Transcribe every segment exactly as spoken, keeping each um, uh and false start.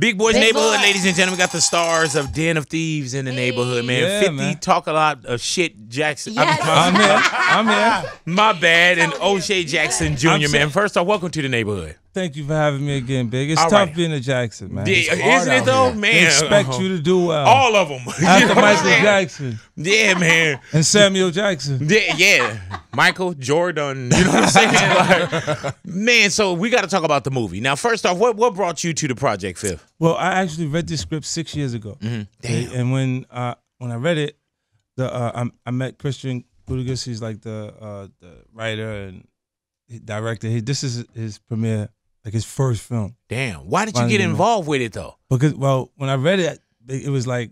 Big Boy's Big Neighborhood, boy. Ladies and gentlemen, we got the stars of Den of Thieves in the hey. neighborhood, man. Yeah, fifty, man. Talk a lot of shit, Jackson. Yes. I'm here. I'm here. My bad. And O'Shea Jackson Junior, I'm man. First off, welcome to the neighborhood. Thank you for having me again, Big. It's all tough right. being a Jackson, man. Yeah, isn't it, though? Here. Man. They expect uh-huh. you to do well. All of them. After Michael Jackson. Yeah, man. And Samuel Jackson. Yeah, yeah. Michael Jordan. You know what I'm saying? Like, man, so we got to talk about the movie. Now, first off, what, what brought you to the project, Phil? Well, I actually read this script six years ago. Mm-hmm. Damn. And when uh, when I read it, the uh, I, I met Christian Gudegast. He's like the uh, the writer and director. He, this is his premiere, like his first film. Damn. Why did you get involved with it, though? Because, well, when I read it, it was like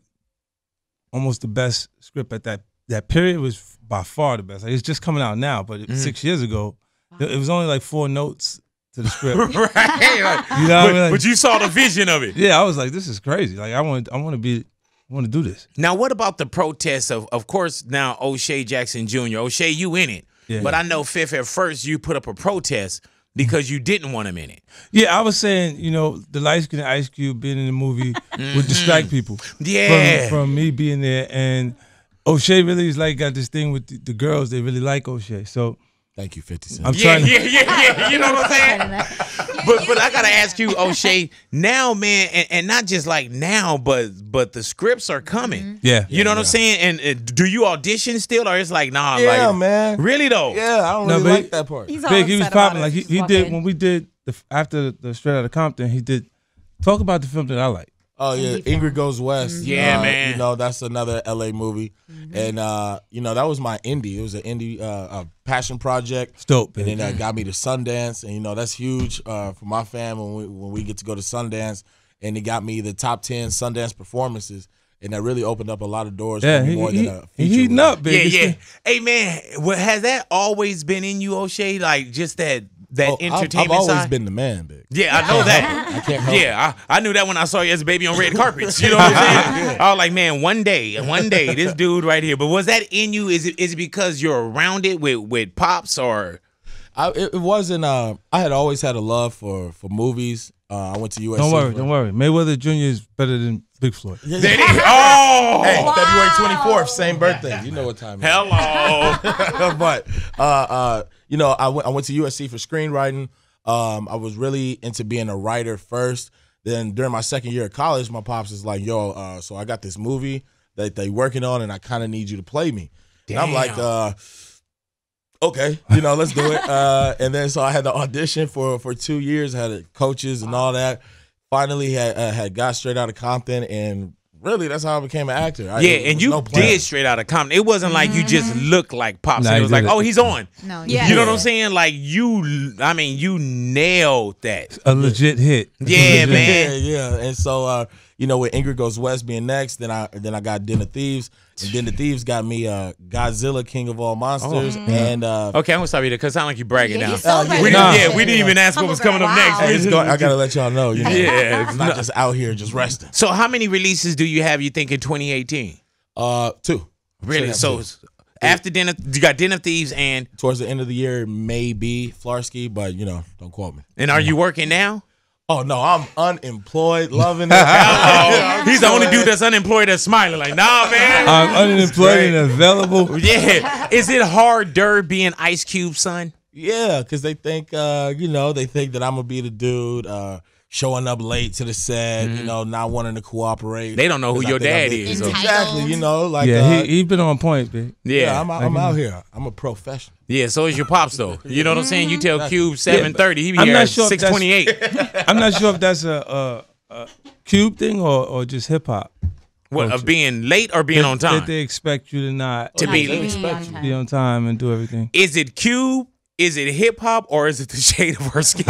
almost the best script at that that period. It was by far the best. Like, it's just coming out now, but mm-hmm. six years ago, it was only like four notes to the script. Right. Like, you know what but, I mean? Like, but you saw the vision of it. Yeah, I was like, this is crazy. Like I want I want to be I want to do this. Now, what about the protests of of course now O'Shea Jackson Junior O'Shea, you in it. Yeah, but yeah. I know Fifth at first you put up a protest because you didn't want him in it. Yeah, I was saying, you know, the light skin Ice Cube being in the movie would distract people. Yeah. From, from me being there, and O'Shea really is like got this thing with the, the girls, they really like O'Shea. So thank you, fifty cent. I'm yeah, trying to yeah, yeah, yeah. You know what I'm saying? But but I gotta ask you, O'Shea, now, man, and, and not just like now, but but the scripts are coming. Mm-hmm. Yeah. You know yeah, what yeah. I'm saying? And uh, do you audition still, or it's like nah? Yeah, like, man. Really though? Yeah, I don't no, really big, like that part. He's all big, he was popping like he, he did when we did the, after the Straight Outta Compton. He did talk about the film that I like. Oh yeah, Ingrid Goes West. Yeah, uh, man. You know, that's another L A movie, mm-hmm. and uh, you know that was my indie. It was an indie uh, a passion project. It's dope, and then that got me to Sundance, and you know that's huge uh, for my fam when we, when we get to go to Sundance, and it got me the top ten Sundance performances. And that really opened up a lot of doors. Yeah, for me, more he, than a feature. He not big. Yeah, yeah. Hey, man, well, has that always been in you, O'Shea? Like just that that oh, entertainment I've, I've always side? been the man, Big. Yeah, I know I that. I can't help Yeah, I, I knew that when I saw you as a baby on red carpets. You know what I'm saying? I was like, man, one day, one day, this dude right here. But was that in you? Is it is it because you're around it with with pops or? I, it, it wasn't. Uh, I had always had a love for for movies. Uh, I went to U S C. Don't worry, don't worry. Mayweather Junior is better than Big Floyd. Yeah, yeah. Oh! Hey, wow. February twenty-fourth, same birthday. You know what time it is. Hello! But, uh, uh, you know, I, I went to U S C for screenwriting. Um, I was really into being a writer first. Then during my second year of college, my pops is like, yo, uh, so I got this movie that they working on, and I kind of need you to play me. Damn. And I'm like, uh... okay, you know, let's do it. Uh, and then so I had to audition for for two years, had coaches and all that. Finally had uh, had got Straight Outta Compton, and really that's how I became an actor. I, yeah, and you no did Straight Outta Compton. It wasn't like mm-hmm. you just looked like pops. No, and it was like, oh, he's on. No, yeah. You know yeah. what I'm saying? Like you, I mean, you nailed that. A legit hit. Yeah, legit. man. Yeah, yeah. And so, uh, you know, with Ingrid Goes West being next, then I then I got Den of Thieves. And Den of Thieves got me uh, Godzilla, King of All Monsters. Oh, and uh, okay, I'm going to stop you there because it sounds like you're bragging yeah, now. So uh, yeah. We didn't, yeah, we didn't even ask what was coming up next. Hey, it's going, I got to let y'all know. You know yeah, it's not just out here just resting. So how many releases do you have, you think, in twenty eighteen? Uh, two. Really? So two. After Den of, you got Den of Thieves and? Towards the end of the year, maybe Flarsky, but, you know, don't quote me. And are you working now? Oh, no, I'm unemployed, loving it. Uh-oh. He's the only dude that's unemployed that's smiling. Like, nah, man. I'm unemployed and available. Yeah. Is it harder being Ice Cube, son? Yeah, because they think, uh, you know, they think that I'm going to be the dude uh, showing up late to the set, mm-hmm. you know, not wanting to cooperate. They don't know who your dad is. Exactly, you know. like Yeah, uh, he's he been on point, big. Yeah, yeah I'm, I'm like, out here. I'm a professional. Yeah, so is your pops though. You know what I'm saying? You tell Cube seven thirty, he be here at six twenty eight. I'm not sure if that's a, a, a Cube thing or, or just hip hop. What culture. Of being late or being they, on time? That they expect you to not to be, they expect you to be on time and do everything. Is it Cube? Is it hip hop or is it the shade of her skin?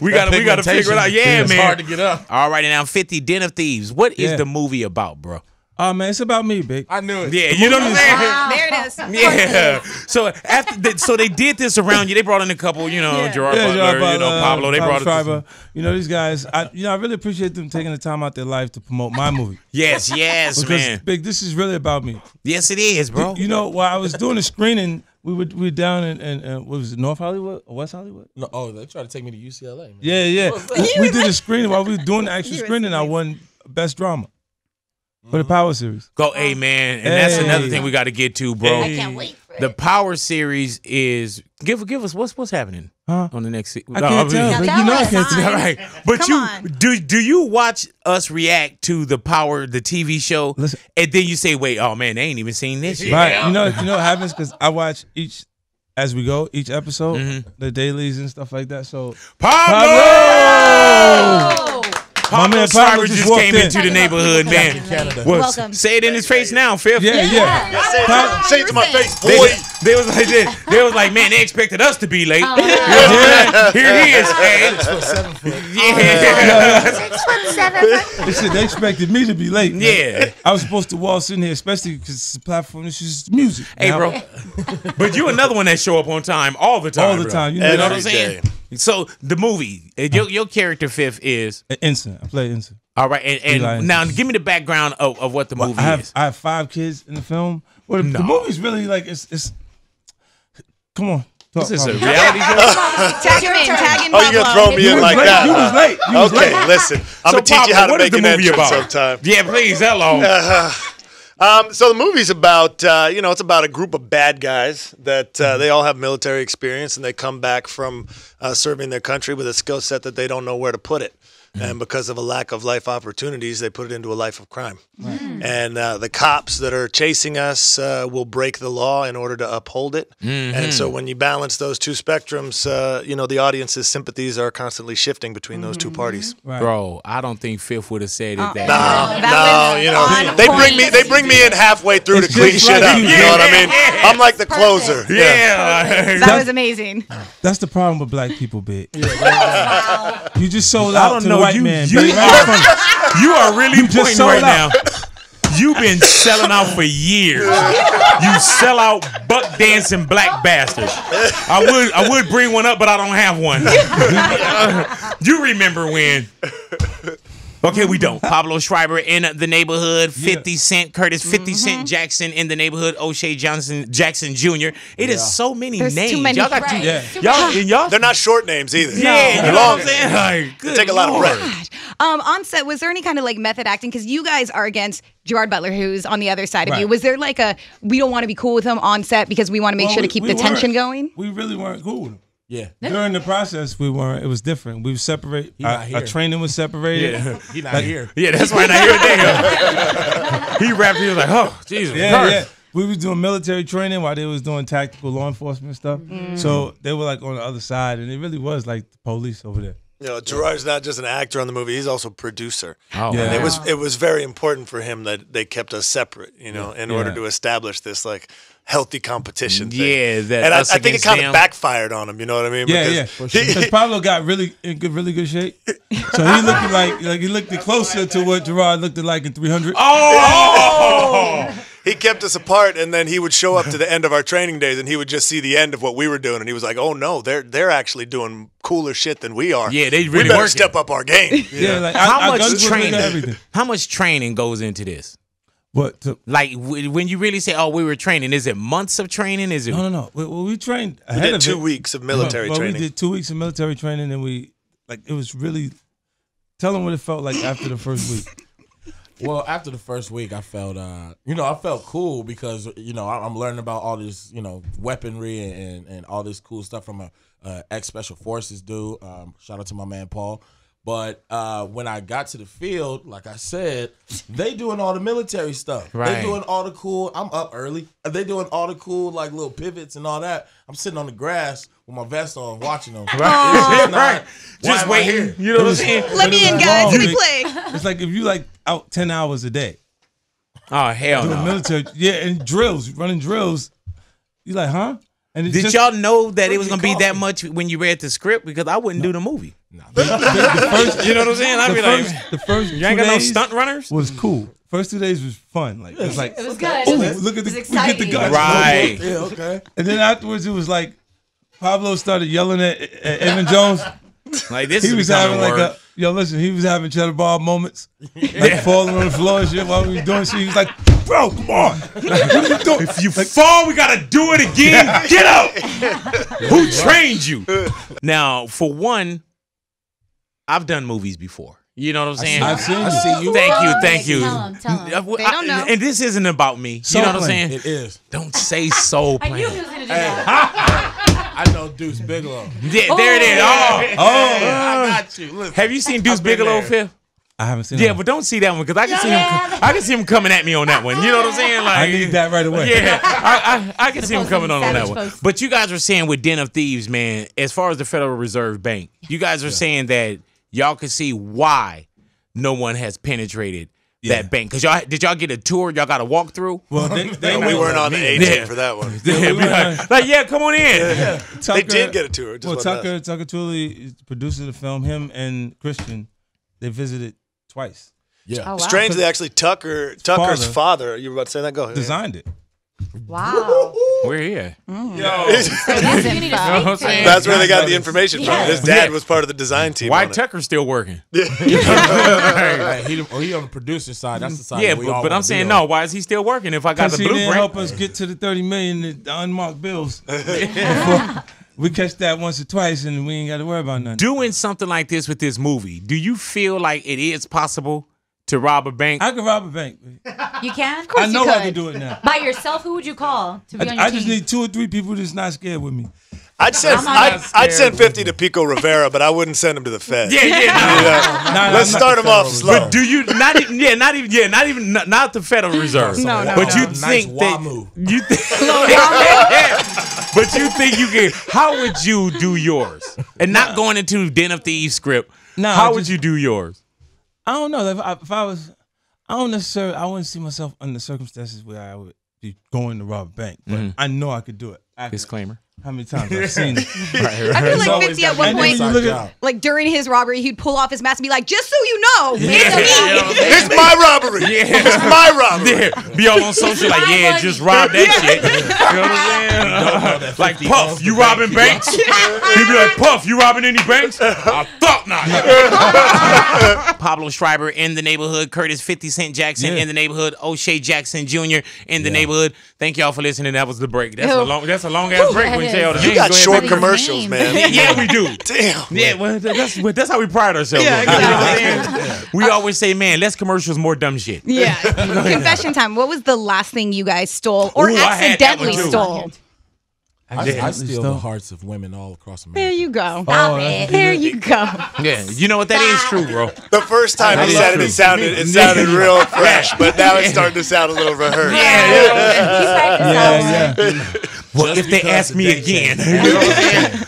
we gotta we gotta figure it out. Yeah, it's man. It's hard to get up. All right, and now fifty, Den of Thieves. What is yeah. the movie about, bro? Oh, uh, man, it's about me, Big. I knew it. Yeah, you know what I'm saying? Wow. There it is. Yeah. So after, they, so they did this around you. They brought in a couple, you know, yeah. Gerard yeah, Butler, Butler, you know, Pablo. They Pablo brought Schreiber. You know, these guys, I, you know, I really appreciate them taking the time out their life to promote my movie. Yes, yes, because, man. Big, this is really about me. Yes, it is, bro. You know, while I was doing the screening, We were we were down in, in uh, what was it, North Hollywood or West Hollywood? No, oh, they tried to take me to U C L A. Man. Yeah, yeah. We, we did a screening while we were doing the actual screening. I won Best Drama mm-hmm. for the Power series. Go, hey, man, and hey. That's another thing we got to get to, bro. Hey. I can't wait. The Power series is give give us what's what's happening huh? on the next. I no, can't tell. No, you know I can't tell. All right, but Come you on. do do you watch us react to the Power the T V show, Listen. and then you say, wait, oh man, they ain't even seen this yet. Right? You know, you know what happens because I watch each as we go, each episode, mm-hmm. the dailies and stuff like that. So Pablo. Pablo! Pablo Schreiber just, just came in. into the neighborhood, man. Welcome. Say it in his face now, Fifth. Yeah, yeah. yeah. yeah. Say it to my face, boy. They, they was like, they, they was like, man, they expected us to be late. Oh, yeah. Here he is, man. Six foot seven foot. Yeah. Six foot seven. They said they expected me to be late. Man. Yeah. I was supposed to waltz in here, especially because it's a platform. This is music. Hey, now, bro. But you another one that show up on time all the time. All the time. You know what I'm saying? So the movie, your your character Fifth is Ensign. I play Ensign. All right, and, and now give me the background of, of what the well, movie I have, is. I have five kids in the film. Well, no. The movie's really like it's it's. Come on, talk, this is a reality show. Tag him in, tag him. Oh, you gonna throw me in like that? You was late. You was okay, late. Listen, I'm so gonna teach you how to make an entrance sometime. Yeah, please. Hello. Uh-huh. Um, so the movie's about, uh, you know, it's about a group of bad guys that uh, they all have military experience and they come back from uh, serving their country with a skill set that they don't know where to put it. And because of a lack of life opportunities, they put it into a life of crime. Right. Mm. And uh, the cops that are chasing us uh, will break the law in order to uphold it. Mm-hmm. And so when you balance those two spectrums, uh, you know, the audience's sympathies are constantly shifting between those two parties. Right. Bro, I don't think Fifth would have said it uh, that. No, that no, you know, they bring me they bring me in halfway through it's to clean shit up. You know yeah. what I mean? I'm like the closer. Yeah. yeah. That was amazing. That's the problem with black people, bitch. Wow. You just sold out I don't to know. White you, man, you, right you are really you pointing right out. now. You've been selling out for years. You sell out buck dancing black bastards. I would I would bring one up, but I don't have one. You remember when? Okay, we don't. Pablo Schreiber in the neighborhood. Fifty yeah. Cent Curtis. Fifty mm-hmm. Cent Jackson in the neighborhood. O'Shea Johnson Jackson Junior. It yeah. is so many There's names. Y'all got right. too, yeah. y'all, y'all. They're not short names either. No. Yeah, you know long. What I'm saying. Like, good take a lot Lord. Of breath. Um, on set, was there any kind of like method acting? Because you guys are against Gerard Butler, who's on the other side of right. you. Was there like a we don't want to be cool with him on set because we want to make well, sure we, to keep we the weren't. tension going? We really weren't cool with him. Yeah. During the process, we weren't. It was different. We were separate. Our, our training was separated. Yeah. He not like, here. Yeah, that's why not here today. He rapped. He was like, oh, Jesus. Yeah, yeah. We was doing military training while they was doing tactical law enforcement stuff. Mm. So they were like on the other side, and it really was like the police over there. You know, Gerard's not just an actor on the movie; he's also a producer. Oh, yeah. And it was it was very important for him that they kept us separate, you know, in yeah. order to establish this like healthy competition thing. Yeah, that and I, I think it kind of backfired on him. You know what I mean? Yeah, because yeah. Sure. Pablo got really in good, really good shape, so he looked like like he looked closer to what Gerard looked like in three hundred. Oh. He kept us apart, and then he would show up to the end of our training days, and he would just see the end of what we were doing, and he was like, "Oh no, they're they're actually doing cooler shit than we are. Yeah, they really we better working. step up our game." Yeah, yeah like, how I, much I training? How much training goes into this? What to, like w when you really say, "Oh, we were training"? Is it months of training? Is it no, no, no? We, we trained ahead we did of two it. weeks of military no, well, training. We did two weeks of military training, and we like it was really tell them what it felt like after the first week. Well, after the first week, I felt, uh, you know, I felt cool because, you know, I'm learning about all this, you know, weaponry and, and all this cool stuff from a, a ex-Special Forces dude. Um, shout out to my man, Paul. But uh, when I got to the field, like I said, they doing all the military stuff. Right. They doing all the cool, I'm up early. They doing all the cool, like, little pivots and all that. I'm sitting on the grass with my vest on, watching them. Right, right. Just waiting. You know what I'm saying? Let me in, guys. Let me play. It's like if you like out ten hours a day. Oh hell no! Military, yeah, and drills, running drills. You like, huh? And did y'all know that it was gonna be that much when you read the script? Because I wouldn't do the movie. You know what I'm saying? I'd be like, the first you ain't got no stunt runners. Was cool. First two days was fun. Like it was like it was good. Look at the we get the guns right. Yeah, okay. And then afterwards, it was like. Pablo started yelling at, at Evan Jones. Like this, he was having like a yo. Listen, he was having cheddar ball moments, like yeah. falling on the floor and shit while we were doing shit. He was like, bro, come on. What are you doing? If you like, fall, we got to do it again. Get up. Who trained you? Now, for one, I've done movies before. You know what I'm saying? I've seen, I've seen you. Thank you, thank you. Tell them, tell them. They don't know. I, and this isn't about me. Soul you know what I'm saying? It is. Don't say soul plan. I knew it was gonna do that. I know Deuce Bigelow. Yeah, there it is. Oh, oh. Yeah, I got you. Listen, have you seen Deuce Bigelow, Phil? I haven't seen. Yeah, him. But don't see that one because I can yeah, see him. I can see him coming at me on that one. You know what I'm saying? Like, I need that right away. Yeah, I I, I can see him coming on on that one. But you guys were saying with Den of Thieves, man. As far as the Federal Reserve Bank, you guys are saying that. Y'all can see why no one has penetrated yeah. that bank. Cause y'all did y'all get a tour? Y'all got a walk through? Well, they, they no, we weren't on the agent yeah. for that one. Yeah, we like, like, yeah, come on in. Yeah, yeah. Tucker, they did get a tour. Just well, Tucker us. Tucker Tully, producer of the film, him and Christian, they visited twice. Yeah. Oh, wow. Strangely, actually, Tucker Tucker's father. father. You were about to say that? Go ahead. Designed it. Wow. We're here. Mm. Yo. So that's, you know that's where they got the information yeah. from. His dad yeah. was part of the design team. Why Tucker's still working? Yeah. Right. he, oh, he on the producer side. That's the side. Yeah, we but, all but I'm saying no. Why is he still working if I got the blueprint? He didn't help us get to the thirty million unmarked bills. We catch that once or twice and we ain't got to worry about nothing. Doing something like this with this movie, do you feel like it is possible to rob a bank? I can rob a bank. You can? Of course I know you could. I can do it now. By yourself, who would you call to be I, on your I team? I just need two or three people that's not scared with me. I'd send I'd, I'd send fifty to Pico Rivera, but I wouldn't send him to the Fed. Yeah, yeah. No, yeah. No, no, let's no, start him off slow. But do you not? Yeah, not even. Yeah, not even. Not, not the Federal Reserve. no, no. But no, you no, think nice that wah you think? But you think you can? How would you do yours? And not no. going into Den of Thieves script. No, how just, would you do yours? I don't know. If I, if I was, I don't necessarily. I wouldn't see myself under circumstances where I would be going to rob a bank. But mm-hmm. I know I could do it. I Disclaimer. Could. How many times I've seen it? Right, right. I feel like fifty at one point, at, like during his robbery, he'd pull off his mask and be like, "Just so you know, yeah. it's me. It's my robbery. Yeah. It's my robbery." Yeah. Be all on social like, "Yeah, money. Just rob that shit." You know what I'm saying? Like Puff, you robbing bank. banks? He'd be like, "Puff, you robbing any banks?" I thought not. Pablo Schreiber in the neighborhood. Curtis fifty Cent Jackson yeah. in the neighborhood. O'Shea Jackson Junior in the yeah. neighborhood. Thank y'all for listening. That was the break. That's Ew. a long. That's a long ass Ooh. break. When You names. got Go short commercials, man. Yeah, we do. Damn. Yeah, well, that's that's how we pride ourselves. Yeah, exactly. yeah. We always say, man, less commercials, more dumb shit. Yeah. Confession time. What was the last thing you guys stole or Ooh, accidentally stole? I, I, I steal the hearts of women all across America. There you go. Stop it. There you go. Yeah, you know what? That is true, bro. The first time he said it, it sounded it sounded real fresh, but now it's starting to sound a little rehearsed. Yeah, yeah, yeah. Well, just if they ask me again, you know,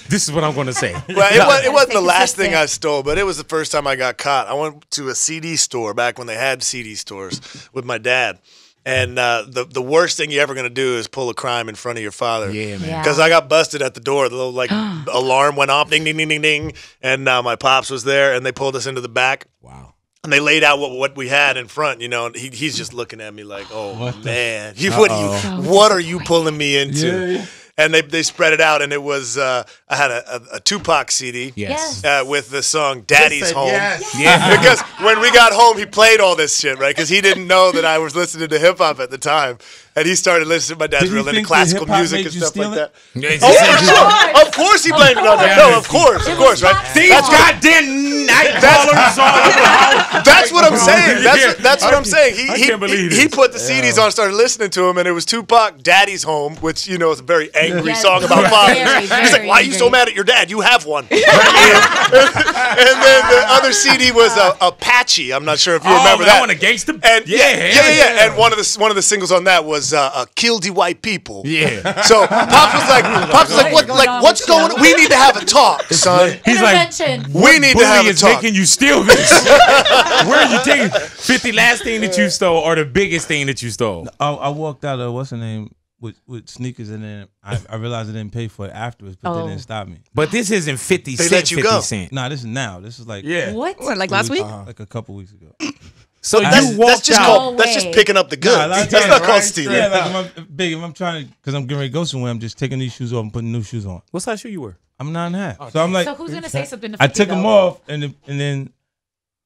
this is what I'm going to say. Well, it, was, it wasn't the last thing I stole, but it was the first time I got caught. I went to a C D store back when they had C D stores with my dad. And uh, the the worst thing you're ever going to do is pull a crime in front of your father. Yeah, man. Because yeah. I got busted at the door. The little like alarm went off, ding, ding, ding, ding, ding. And uh, my pops was there, and they pulled us into the back. Wow. And they laid out what what we had in front, you know. And he he's just looking at me like, "Oh what man, you, what are you what are you pulling me into?" Yeah, yeah. And they they spread it out, and it was uh, I had a, a, a Tupac C D, yes, uh, with the song "Daddy's said, Home." Yes. Yeah, because when we got home, he played all this shit, right? Because he didn't know that I was listening to hip hop at the time. And he started listening. My dad's real into classical music and stuff like that. Yeah, oh, sure. Of course he blamed it on that. No, of course, of course, right? These goddamn night callers on. That's what I'm saying. That's that's what I'm saying. He he he put the C Ds on, started listening to him, and it was Tupac, "Daddy's Home," which you know is a very angry song about fathers. He's like, "Why are you so mad at your dad? You have one." And then the other C D was Apache. I'm not sure if you remember that. Oh, that one, a gangster. Yeah, yeah, yeah. And one of the one of the singles on that was. Was uh, uh, kill the white people. Yeah. So Pops was like, Pops was like, what, like, what's going on? We need to have a talk, son. He's like, we need to have a talk. Making you steal this? Where are you taking? Fifty. Last thing that you stole, or the biggest thing that you stole? I, I walked out of what's her name with with sneakers, and then I, I realized I didn't pay for it afterwards, but oh. they didn't stop me. But this isn't fifty cent. They let you fifty go. Cent. Nah, this is now. This is like yeah. What? What? Like last week? Uh-huh. Like a couple weeks ago. So you that's, walked that's just out. Called, that's just picking up the goods. Nah, that's times, not right? called stealing. Yeah, like if I'm, big, if I'm trying to, because I'm getting ready to go somewhere, I'm just taking these shoes off and putting new shoes on. What size shoe you wear? I'm nine and a half. Oh, so I'm like, so who's gonna say something to fifty, I took them though? off, and the, and then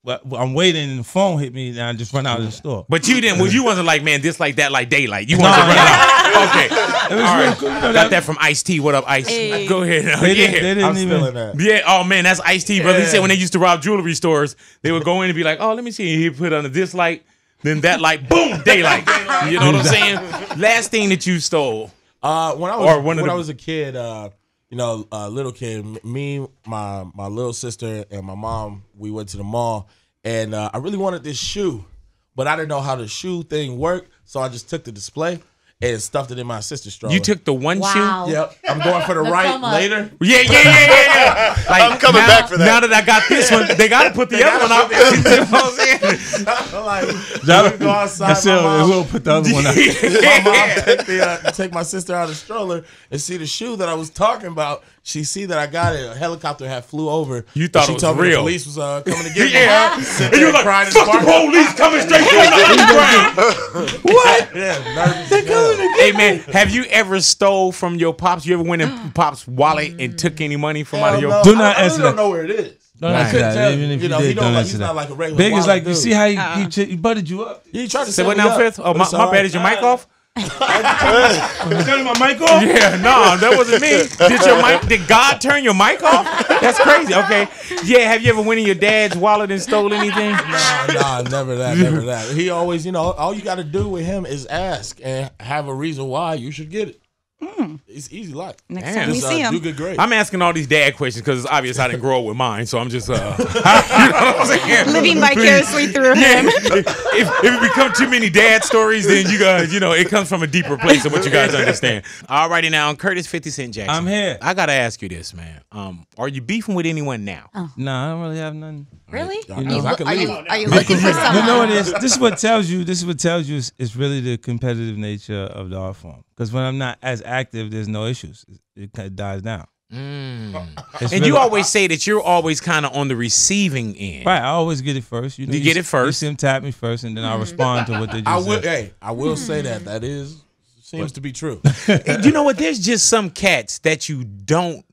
Well, I'm waiting and the phone hit me and I just run out of the store. But you didn't, well, you wasn't like, man, this like that, like daylight. You wanted nah, to run out. Okay. All right. Cool, you know, got that from Ice-T. What up, Ice? Hey. Go ahead. Now. They, yeah. didn't, they didn't I'm even. Feeling that. Yeah. Oh, man, that's Ice-T, brother. Yeah. He said when they used to rob jewelry stores, they would go in and be like, oh, let me see. He put on this light, then that light, boom, daylight. You know what I'm saying? Last thing that you stole. Uh, when I was, when the, I was a kid, uh, you know, uh, little kid, me, my my little sister, and my mom, we went to the mall, and uh, I really wanted this shoe, but I didn't know how the shoe thing worked, so I just took the display and stuffed it in my sister's stroller. You took the one wow. shoe? Yep. I'm going for the, the right later. Yeah, yeah, yeah, yeah, yeah. Like, I'm coming now, back for that. Now that I got this one, they got to put the other one out. You know what I'm saying? I'm like, go outside, my mom. We'll put the other one out. My mom took the, uh, take my sister out of the stroller and see the shoe that I was talking about. She see that I got it. A helicopter had flew over. You thought it was real. She told me the police was uh, coming to get me. Yeah. And you were like, fuck the police coming straight to us. What? Yeah, nervous. They're coming to get me. Hey, man, have you ever stole from your pops? You ever went in Pop's wallet and took any money from Hell out of your no. Do not I, answer I really that. don't know where it is. Don't I couldn't tell even if you, you know, did, he don't, don't like, he's not like a regular Big is like, dude. You see how he, uh, he, he butted you up? He tried to say what now, Fifth? Oh, my bad. Is your mic off? Did you turn my mic off? Yeah, no, that wasn't me. Did your mic? Did God turn your mic off? That's crazy. Okay, yeah. Have you ever went in your dad's wallet and stole anything? Nah, nah, never that, never that. He always, you know, all you got to do with him is ask and have a reason why you should get it. Mm. It's easy life. Next Damn. time we see uh, him. Do good grades. I'm asking all these dad questions because it's obvious I didn't grow up with mine, so I'm just uh, you know what I'm saying? Living vicariously through yeah. him. If, if it becomes too many dad stories, then you guys, you know, it comes from a deeper place than what you guys understand. All righty, now, Curtis fifty Cent Jackson. I'm here. I gotta ask you this, man. Um, are you beefing with anyone now? Oh. No, I don't really have nothing. Really? You know, are, you, are, you, are you looking for someone? You know what it is? This is what tells you. This is what tells you. It's, it's really the competitive nature of the art form. Because when I'm not as active, there's no issues. It kind of dies down. Mm. And really, you always say that you're always kind of on the receiving end. Right. I always get it first. You, know, you, you get it first. You see them tap me first, and then I respond to what they just I will, said. Hey, I will say that. That is seems to be true. You know what? There's just some cats that you don't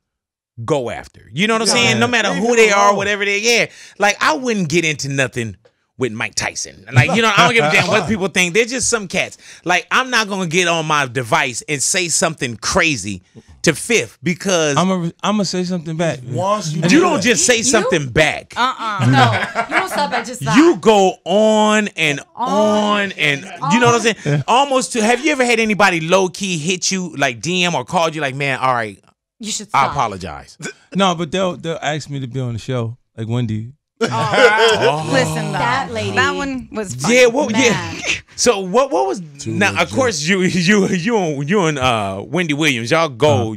go after. You know what I'm yeah, saying? No matter who they are, whatever they yeah. Like, I wouldn't get into nothing with Mike Tyson. Like, you know, I don't give a damn what people think. They're just some cats. Like, I'm not going to get on my device and say something crazy to Fifth because I'm going I'm to say something back. Once you, you do don't just say you? something back. Uh-uh. No. You don't stop at just that. You go on and on, on and, on. You know what I'm saying? Almost to, have you ever had anybody low-key hit you, like D M or called you like, man, all right, you should stop. I apologize. No, but they'll they'll ask me to be on the show, like Wendy. Oh, oh. Listen, though, that lady, that one was fun. yeah, well, yeah. So what what was Too now? Legit. Of course, you you you you and uh, Wendy Williams, y'all go,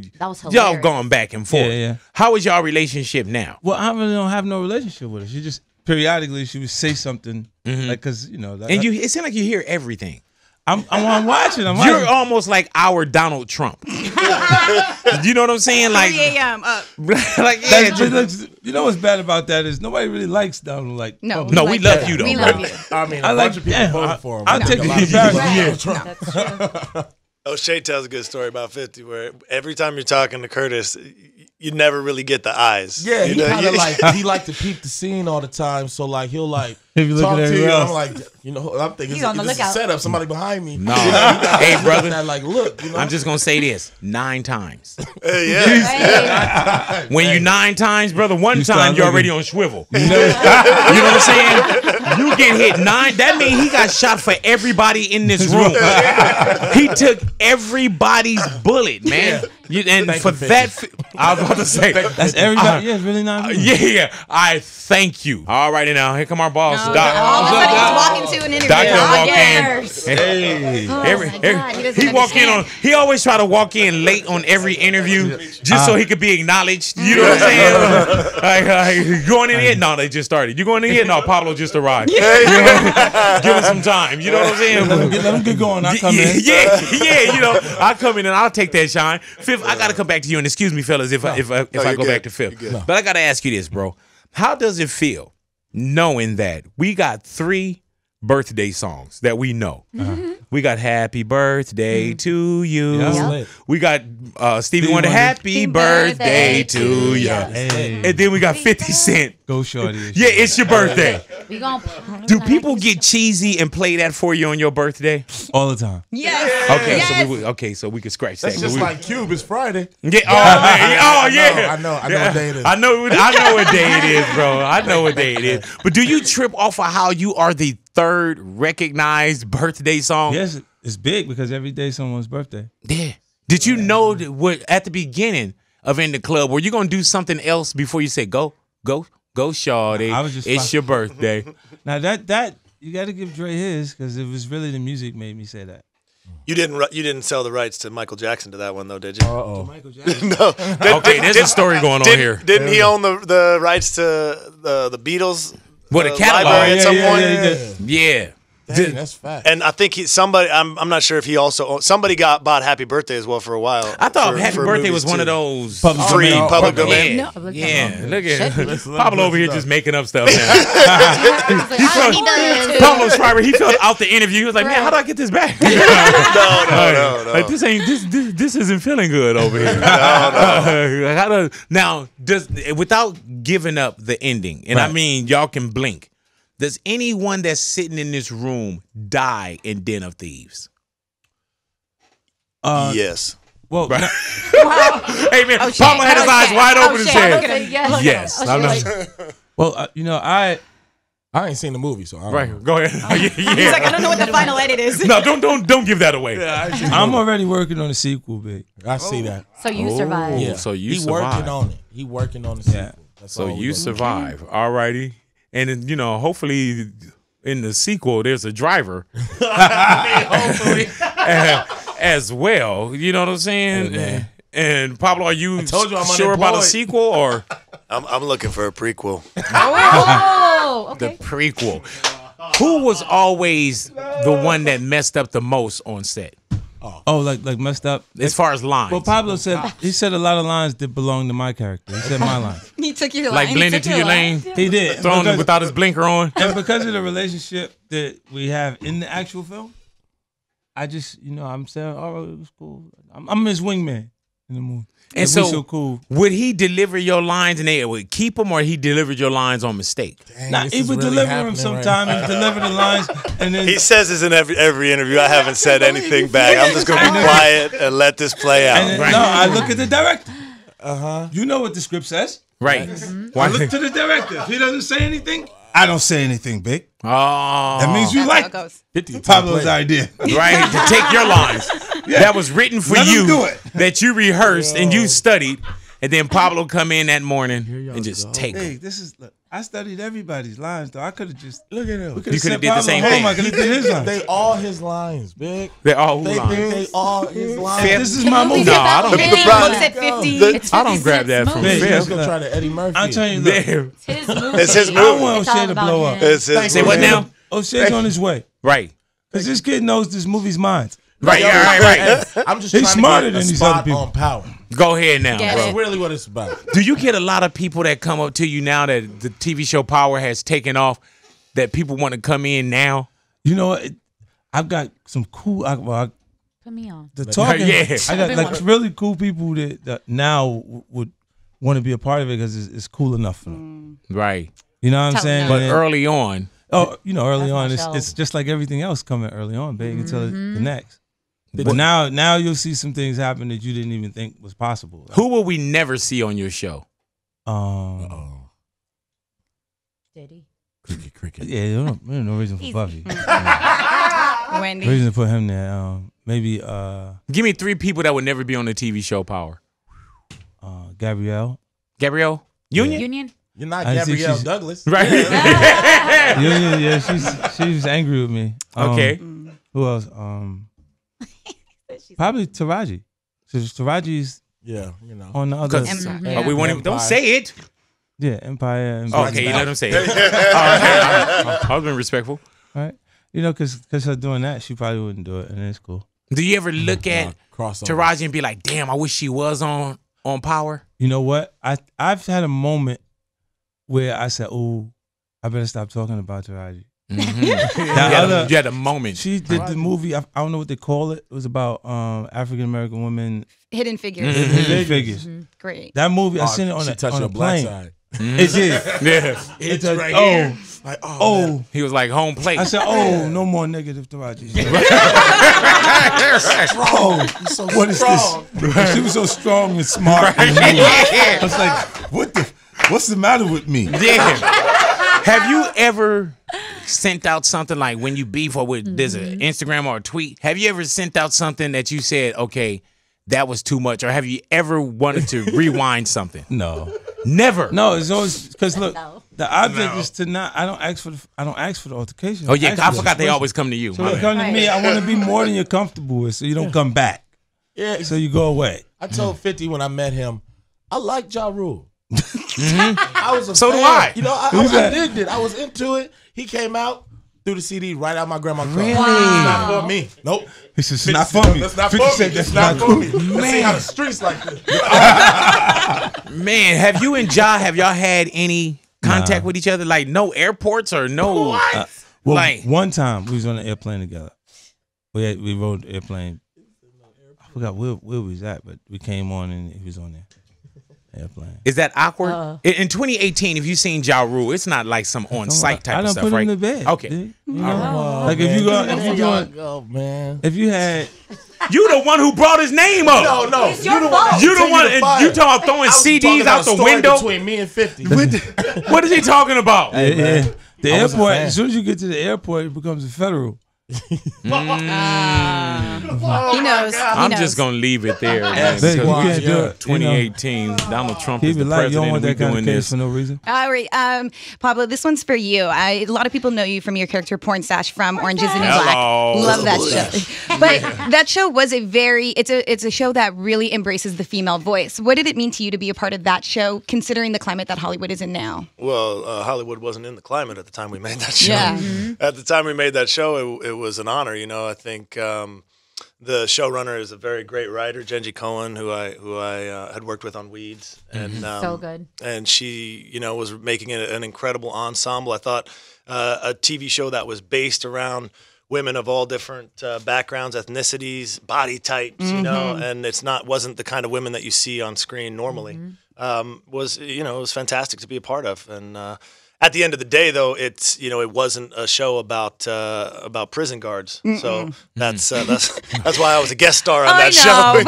y'all going back and forth. Yeah, yeah. How is y'all relationship now? Well, I really don't have no relationship with her. She just periodically she would say something, mm-hmm. like because you know, that, and you it seems like you hear everything. I'm, I'm, I'm watching. I'm You're watching. almost like our Donald Trump. You know what I'm saying? Like, yeah, up. Like, yeah. Just, you know what's bad about that is nobody really likes Donald. Like, no, public. no, we, we love that. you though. We bro. love you. I mean, a I bunch like, of people yeah, voted I, for him. I'll no. take like, the Trump. O'Shea tells a good story about fifty, where every time you're talking to Curtis, you never really get the eyes. Yeah, you know? he, like, he like to peep the scene all the time. So like he'll like if talk to you. Else. I'm like, you know, I'm thinking it's, it's a setup. Somebody behind me. No, you know, hey brother, that, like look. You know? I'm just gonna say this nine times. Hey, yeah. Hey. When hey. you nine times, brother, one you time you're already on swivel. You know, you know what I'm saying? You get hit nine. That means he got shot for everybody in this room. He took everybody's bullet, man. Yeah. You, and thank for you, that, I was about to say that's everybody. Uh, yeah, it's really not. Uh, yeah, yeah. I thank you. All righty now, here come our balls. No, Doc, all oh, oh, walking to an interview. Doctor walk in. Hey, oh, every, my God. Every, he, he walk in on. He always try to walk in late on every interview just uh, so he could be acknowledged. You know what I'm saying? Like, uh, going in here? No, they just started. You going in here? No, Pablo just arrived. Yeah. Give him some time. You know what I'm saying? Let him get, let him get going. I come yeah, in. Yeah, yeah. You know, I come in and I'll take that shine. I gotta come back to you, and excuse me, fellas, if no. I, if I, if no, I go good. back to Phil. No. But I gotta ask you this, bro. How does it feel knowing that we got three birthday songs that we know? Uh-huh. We got Happy Birthday mm-hmm. to You. Yep. We got uh, Stevie Wonder, Happy Birthday, birthday to You. Hey. And then we got fifty Cent. Go shorty. It's yeah, it's your birthday. We gonna, do people get cheesy and play that for you on your birthday? All the time. Yes. yes. Okay, yes. So we okay, so we can scratch that. That's just so we, like Cube, it's Friday. Yeah. Oh, man. Oh yeah. I know, I know, I know what day it is. I know, I know what day it is, bro. I know what day it is. But do you trip off of how you are the third recognized birthday song? Yes, it's big because every day someone's birthday. Yeah. Did you yeah. know that what, at the beginning of In the Club, were you going to do something else before you said, go, go? Go, shawty. I was just it's your birthday. Now that that you got to give Dre his because it was really the music made me say that. You didn't you didn't sell the rights to Michael Jackson to that one though, did you? Uh oh, to Michael Jackson. No. Did, okay, there's a story going on did, here. Didn't he own the the rights to the the Beatles? What a catalog library at yeah, some yeah, point. Yeah. yeah, yeah. yeah. Dang, that's fact. And I think he, somebody, I'm, I'm not sure if he also, somebody got bought Happy Birthday as well for a while. I thought for, Happy for Birthday was one too. of those public free domain. public domain. Yeah, no, yeah. yeah. look at it. Pablo over here just making up stuff now. He felt, Pablo Schreiber, he felt out the interview. He was like, right. man, how do I get this back? no, no, no, no. Like, this, ain't, this, this, this isn't feeling good over here. no, no. Uh, how do, now, does, without giving up the ending, and right. I mean, y'all can blink. Does anyone that's sitting in this room die in Den of Thieves? Uh, yes. Well, right. wow. hey man, Pablo oh, had his eyes okay. wide open oh, and said, "Yes." yes. Oh, I'm not. Well, uh, you know, I I ain't seen the movie, so I don't right. know. Go ahead. Oh. yeah. He's like, I don't know what the final edit is. No, don't don't don't give that away. Yeah, I'm already working on the sequel, big. I see oh. that. So you oh. survived. Yeah. So you he survived. He working on it. He working on the yeah. sequel. That's so you survive. Okay. All righty. And, you know, hopefully in the sequel, there's a driver hopefully. as well. You know what I'm saying? Hey, and, Pablo, are you, you sure about a sequel? or? I'm, I'm looking for a prequel. Oh, okay. The prequel. Who was always the one that messed up the most on set? Oh, like like messed up as far as lines. Well, Pablo said he said a lot of lines that belong to my character. He said my line. He took your line. Like blended to your, your lane. lane. He did. Thrown because, it without his blinker on. And because of the relationship that we have in the actual film, I just you know I'm saying oh it was cool. I'm, I'm his wingman in the movie. And like, so, so cool. Would he deliver your lines and they would keep them, or he delivered your lines on mistake? Dang, nah, he would really deliver them sometimes. Right. He deliver the lines, and then he says this in every every interview. I haven't said anything back. I'm just gonna be quiet and let this play out. Then, right. No, I look at the director. Uh huh. You know what the script says, right? Mm-hmm. I look to the director. If he doesn't say anything, I don't say anything, big. Oh, that means you That's like Pablo's idea, right? To take your lines. Yeah. That was written for Let you do it. That you rehearsed Yo. and you studied, and then Pablo come in that morning and just go. take hey, this is look, I studied everybody's lines though. I could have just look at him. You could have did Pablo the same thing. I could have did his lines. They all his lines, big. They all who they, lines. They, they all his lines. Fifth. This is my movie. No, I don't. fifty, the, fifty, I don't grab that from Fifth. Let's go try the Eddie Murphy. I'm telling you, look, it's his movie. It's his movie. I want O'Shea to blow up. Say what now? O'Shea's on his way, right? Because this kid knows this movie's mine. Right, Yo, right, right, right. I'm just He's trying to get a spot on Power. Go ahead now, get bro. That's really what it's about. Do you get a lot of people that come up to you now that the T V show Power has taken off, that people want to come in now? You know, it, I've got some cool... I, well, I, Put me on. The talking, yeah. I got like really cool people that, that now would want to be a part of it because it's, it's cool enough for them. Mm. Right. You know what Tell I'm saying? But then, early on... Oh, you know, early on, it's, it's just like everything else coming early on, baby, mm-hmm. until the next. But now, now you'll see some things happen that you didn't even think was possible. Who will we never see on your show? Um, uh oh, Diddy. Cricket, cricket. Yeah, there's no, no reason for Buffy. Wendy. Reason to put him there. Um, maybe. Uh, Give me three people that would never be on the T V show Power. Uh, Gabrielle. Gabrielle Union. Yeah. Union. You're not I Gabrielle Douglas, right? Yeah. Union. Yeah, she's she's angry with me. Um, okay. Who else? Um. Probably Taraji. Because Taraji's yeah, you know. on the other side. Yeah. Oh, we want him, don't say it. Yeah, Empire. Empire. Okay, you let him say it. I've right. been respectful. All right. You know, because because her doing that, she probably wouldn't do it, and it's cool. Do you ever look yeah, at Taraji and be like, damn, I wish she was on on Power? You know what? I, I've had a moment where I said, oh, I better stop talking about Taraji. Mm-hmm. Yeah, the, the moment she did the movie, I, I don't know what they call it. It was about um, African American women. Hidden Figures. Mm-hmm. Hidden Figures. Mm-hmm. Great. That movie, oh, I seen it on a, on a black side. Mm-hmm. It is. Yeah. It's, it's right oh, here. Like, oh, oh. He was like, home plate. I said, oh, no more negative Taraji. Strong. So what strong. Is this? Right. She was so strong and smart. Right. And yeah. I was like, what the? What's the matter with me? Yeah. Have you ever sent out something like when you beef or with, mm-hmm. there's an Instagram or a tweet? Have you ever sent out something that you said, okay, that was too much? Or have you ever wanted to rewind something? No. Never. No, it's always because look, no. the object no. is to not. I don't ask for. The, I don't ask for the altercation. Oh yeah, I, I forgot they always come to you. So they come to me. I want to be more than you're comfortable with, so you don't yeah. come back. Yeah. So you go away. I told fifty when I met him, I like Ja Rule. Mm-hmm. I was a so fan. Do I. You know, I, I, I did it. I was into it. He came out, threw the C D right out my grandma's car. Really? Wow. Not for me. Nope. This is not for me. That's not for me. That's not for me. Let's see how the streets like this. Man, have you and Ja, have y'all had any contact nah. with each other? Like no airports or no? What? Uh, well, like one time we was on an airplane together. We had, we rode the airplane. I forgot where, where we was at, but we came on and he was on there. Airplane. Is that awkward? Uh, in twenty eighteen, if you've seen Ja Rule, it's not like some on-site type of stuff, right? I don't put him to bed. Okay. No. Oh, like if you go, if you go, oh, man. If you had, you the one who brought his name up. No, no, you the one. You the one. And you talk throwing C Ds out the window between me and fifty. What is he talking about? Hey, uh, the airport. As soon as you get to the airport, it becomes a federal. mm. He knows. He I'm knows. Just gonna leave it there. Man, you can't do it. twenty eighteen, you know, Donald Trump is the like, president. You don't that kind of case for no reason. All right, um, Pablo, this one's for you. I, a lot of people know you from your character Porn Stash from Orange is the New Black. Love that show. But that show was a very. It's a. It's a show that really embraces the female voice. What did it mean to you to be a part of that show, considering the climate that Hollywood is in now? Well, uh, Hollywood wasn't in the climate at the time we made that show. Yeah. Mm-hmm. At the time we made that show, it, it was an honor. You know, I think. Um, The showrunner is a very great writer, Genji Cohen, who I who I uh, had worked with on Weeds, and um, so good. And she, you know, was making it an incredible ensemble. I thought uh, a T V show that was based around women of all different uh, backgrounds, ethnicities, body types, mm-hmm. you know, and it's not wasn't the kind of women that you see on screen normally. Mm-hmm. um, was you know it was fantastic to be a part of. And uh, at the end of the day, though, it's you know it wasn't a show about uh, about prison guards, mm-mm. so that's uh, that's that's why I was a guest star on I that know, show. But,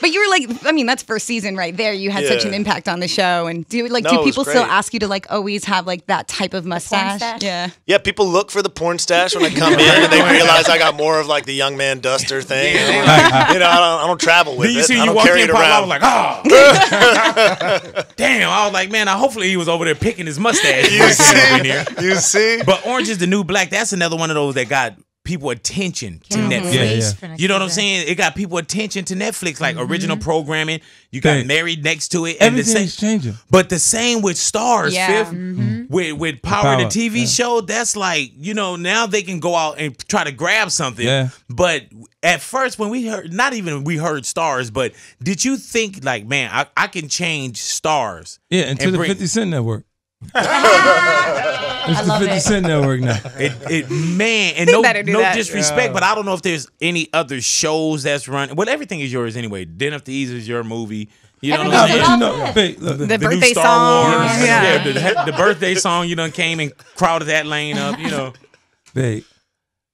but you were like, I mean, that's first season right there. You had yeah. such an impact on the show, and do like no, do people still ask you to like always have like that type of mustache? Yeah, yeah. People look for the porn stash when I come in, and they realize I got more of like the young man duster thing. Yeah. And, you know, I don't, I don't travel with you it. See I don't you carry it around. I was like, oh, damn! I was like, man, I, hopefully he was over there picking his mustache. Yeah. Here. You see, but Orange is the New Black. That's another one of those that got people attention to mm-hmm. Netflix. Yeah, yeah. You know what I'm saying? It got people attention to Netflix, like mm-hmm. original programming. You got Thanks. Married next to it, and everything's the same, changing. But the same with Stars, yeah. Fifth, mm-hmm. with with Power, the, Power, the T V yeah. show. That's like you know now they can go out and try to grab something. Yeah. But at first, when we heard, not even we heard Stars, but did you think like, man, I, I can change Stars? Yeah, into and the bring, fifty cent Network. It's the fifty cent Network now. It, it man, and no, no that. disrespect, yeah. but I don't know if there's any other shows that's run. Well, everything is yours anyway. Den of Thieves is your movie. You know, what you know the, the, the birthday Star song, Wars, yeah. yeah the, the birthday song. You done came and crowded that lane up. You know, babe,